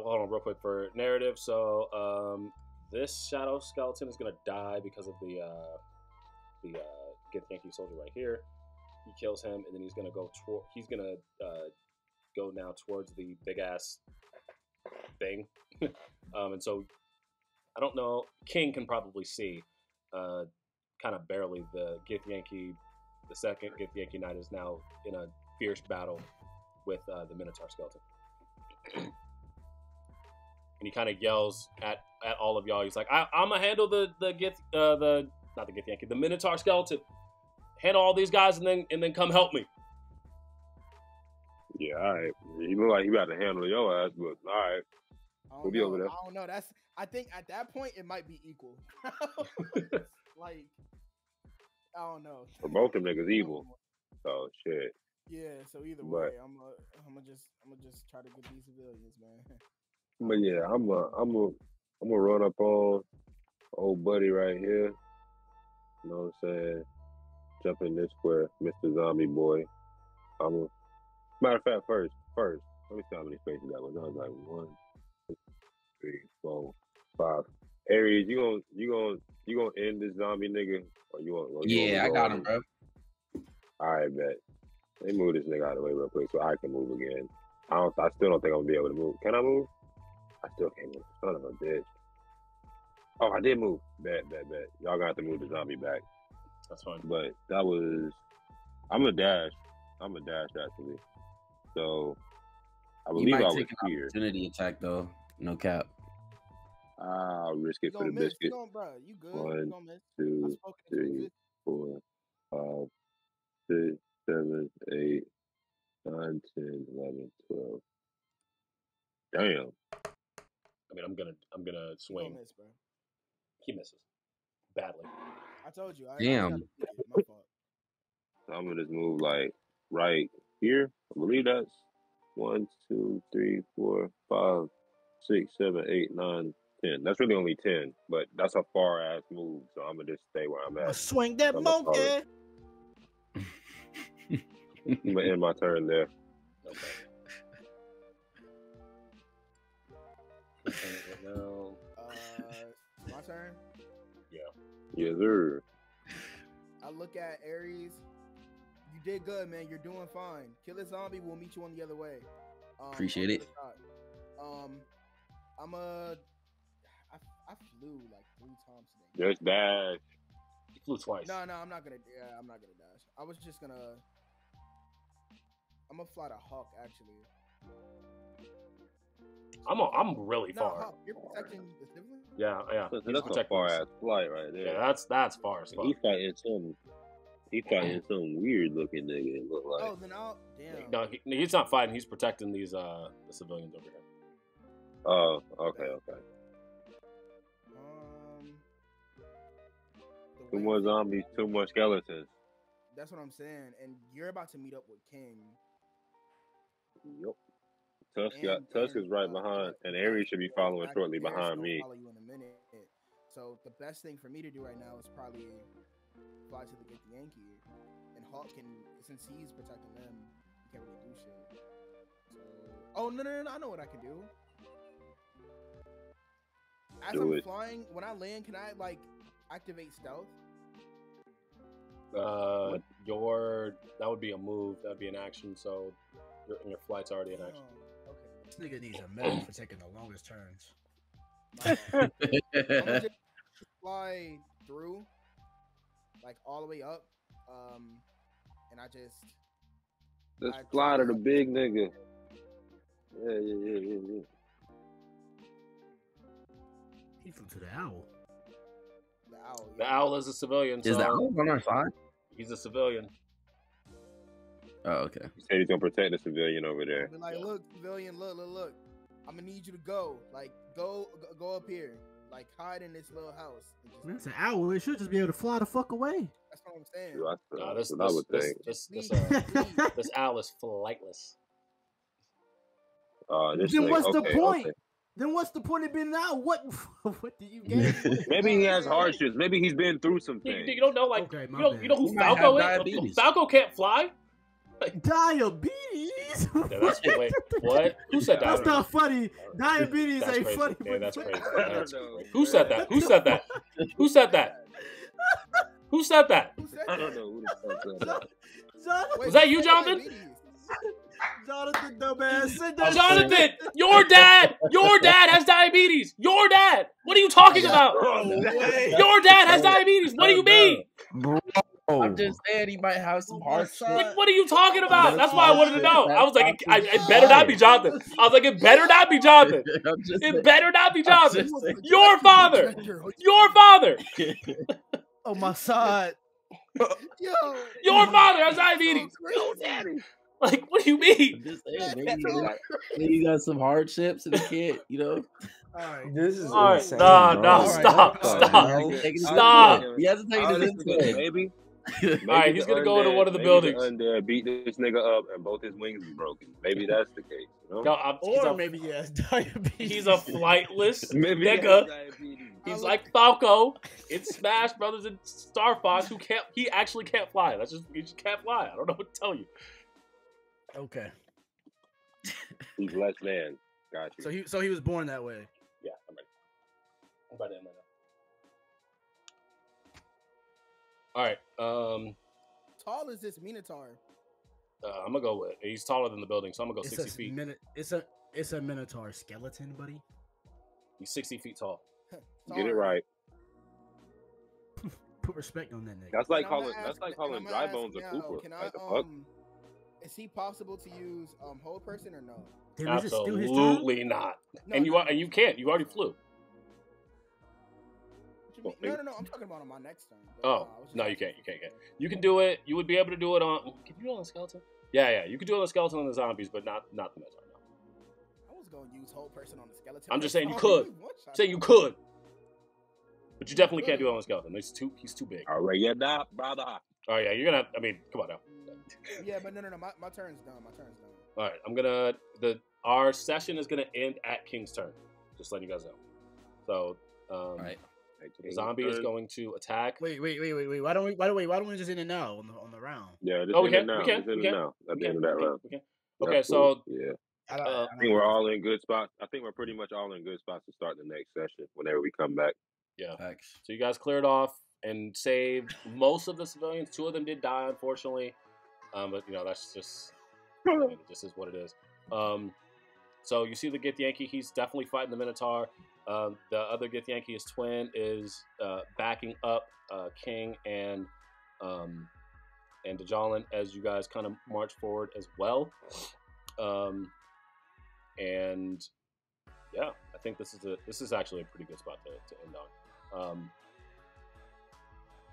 Hold on real quick for narrative. So this shadow skeleton is gonna die because of the Githyanki soldier right here. He kills him, and then he's gonna go toward. He's gonna go now towards the big ass thing. And so I don't know. King can probably see, kind of barely. The Githyanki, the second Githyanki knight is now in a fierce battle with the Minotaur skeleton. And he kind of yells at all of y'all. He's like, I'm gonna handle the Minotaur skeleton. Handle all these guys and then come help me. Yeah, all right. You look like you about to handle your ass, but all right. We'll be over there. I don't know. I think at that point it might be equal. Like, I don't know. For both them niggas evil. Oh shit. Yeah, so either way, but I'm gonna just try to get these civilians, man. But yeah, I'm gonna run up on old buddy right here. You know what I'm saying? Jump in this square, Mr. Zombie Boy. Matter of fact, first, let me see how many spaces that was. I was like 1, 2, 3, 4, 5. Aries, you gonna end this zombie nigga, or you want? Yeah, I got him, bro. All right, bet. Let me move this nigga out of the way real quick so I can move again. I still don't think I'm gonna be able to move. Can I move? I still can't move. Son of a bitch. Oh, I did move. Bad. Y'all got to move the zombie back. That's fine. But that was. I'm a dash actually. So I believe I was here. Opportunity attack though. No cap. I'll risk it for the biscuit. 1, 2, 3, 4, 5, 6, 7, 8, 9, 10, 11, 12. Damn. I mean, I'm gonna swing. Miss, bro. He misses badly. I told you. Damn. My fault. So I'm gonna just move like right here. I believe that's 1, 2, 3, 4, 5, 6, 7, 8, 9, 10. That's really only 10, but that's a far ass move. So I'm gonna just stay where I'm at. Swing that monkey. I'm gonna end my turn there. Okay. My turn? Yeah. Yes, sir. I look at Ares. You did good, man. You're doing fine. Kill a zombie. We'll meet you on the other way. Appreciate it. I flew like 3 times today. Just dash. You flew twice. No, I'm not gonna dash. I was just gonna. I'm gonna fly to Hawk actually. I'm really far. Hawk, you're protecting the sibling? Yeah. So that's a far ass flight right there. Yeah, that's far as fuck. He's fighting some weird looking nigga. It look like. Oh, then I'll. Damn. No, he's not fighting. He's protecting these the civilians over here. Oh, okay. Too much zombies, too much skeletons. That's what I'm saying. And you're about to meet up with King. Yep. Tusk is right behind, and Aries should be following shortly behind me. Follow you in a minute. So the best thing for me to do right now is probably fly to the Githyanki, and Hawk can, since he's protecting them, he can't really do shit. So, oh no! I know what I can do. As I'm flying, when I land, can I like activate stealth? That would be a move. That'd be an action. So your flight's already in action. This nigga needs a medal for taking the longest turns. I'm gonna just, to fly through, like all the way up, and I just. Let's fly to the big nigga. Yeah. He flew to the owl. The owl. Yeah. The owl is a civilian. Is the owl on our side? He's a civilian. Oh, okay. He said he's gonna protect the civilian over there. But like, look, civilian, look. I'm gonna need you to go. Like, go up here. Like, hide in this little house. That's an owl. It should just be able to fly the fuck away. That's what I'm saying. No, this owl is flightless. Then what's the point? Then what's the point of being now? What do you gain? Maybe he has hardships. Maybe he's been through some things. You don't know, like, okay, you know who Falco is? Falco can't fly. Like, diabetes? Yeah, that's, wait, what? Who said that? That's not funny. Diabetes ain't crazy. Funny. Yeah, that's crazy. That's crazy. Who said that? Who said that? Who said that? Who said that? I don't know who said that. Was that you, Jonathan? Jonathan, dumbass. Jonathan, your dad has diabetes. Your dad. What are you talking about? Your dad has diabetes. What do you mean? Bro. I'm just saying he might have some hardship. Like, what are you talking about? That's why I wanted to know. I was like, it better not be Jonathan. I was like, it better not be Jonathan. It better not be Jonathan. Your father. Your father. Oh, my son. Your father has diabetes. Like, what do you mean? Maybe you got some hardships in the kid, you know? All right. This is insane. Stop. He has to take this into maybe. All right, he's gonna go into one of the buildings. Beat this nigga up, and both his wings be broken. Maybe that's the case. You know? Maybe he has diabetes. He's a flightless nigga. He's like Falco in Smash Brothers and Star Fox, who can't. He actually can't fly. He just can't fly. I don't know what to tell you. Okay. He's less than. Got you. So he was born that way. Yeah, I'm about to end my name. All right. Tall is this Minotaur? I'm gonna go with. He's taller than the building, so I'm gonna go 60 feet. It's a Minotaur skeleton, buddy. He's 60 feet tall. Get it right. Put respect on that nigga. That's like calling dry bones a pooper. What the fuck? Is he possible to use whole person or no? Absolutely not. No, and you can't. You already flew. No. I'm talking about on my next turn. Oh no, you can't. You can do it. You would be able to do it on. Can you do it on a skeleton? Yeah. You can do it on a skeleton and the zombies, but not the Minotaur. No. I was going to use whole person on the skeleton. I'm just saying you could. I'm saying you could. But you definitely can't do it on a skeleton. He's too big. All right, yeah, brother. Oh yeah, you're gonna. I mean, come on now. Yeah, but no. My turn's done. All right, I'm gonna. Our session is gonna end at King's turn. Just letting you guys know. So, all right. The zombie is going to attack. Wait. Why don't we just end it now on the round? Yeah. We can. At the end of that round. Okay. So. Yeah. I think we're all in good spots. I think we're pretty much all in good spots to start the next session whenever we come back. Yeah. Thanks. So you guys cleared off and saved most of the civilians. 2 of them did die, unfortunately. But you know that's just this is what it is. So you see the Githyanki, he's definitely fighting the Minotaur. The other Githyanki, his twin, is backing up King and D'Jalin as you guys kind of march forward as well. And yeah, I think this is actually a pretty good spot to end on.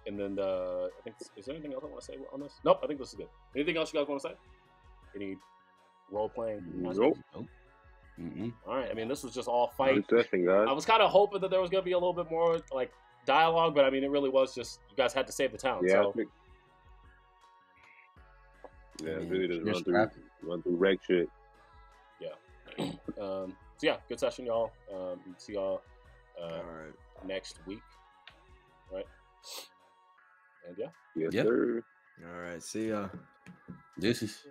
And then I think, is there anything else I want to say on this? Nope, I think this is good. Anything else you guys want to say? Any role playing? Nope. All right. I mean, this was just all fight. Guys. I was kind of hoping that there was going to be a little bit more like dialogue, but I mean, it really was just you guys had to save the town. Yeah. So. Yeah, really just run through wreck shit. Yeah. So yeah, good session, y'all. See y'all all right. Next week. All right. And yeah. Yes, sir. All right. See ya. This is.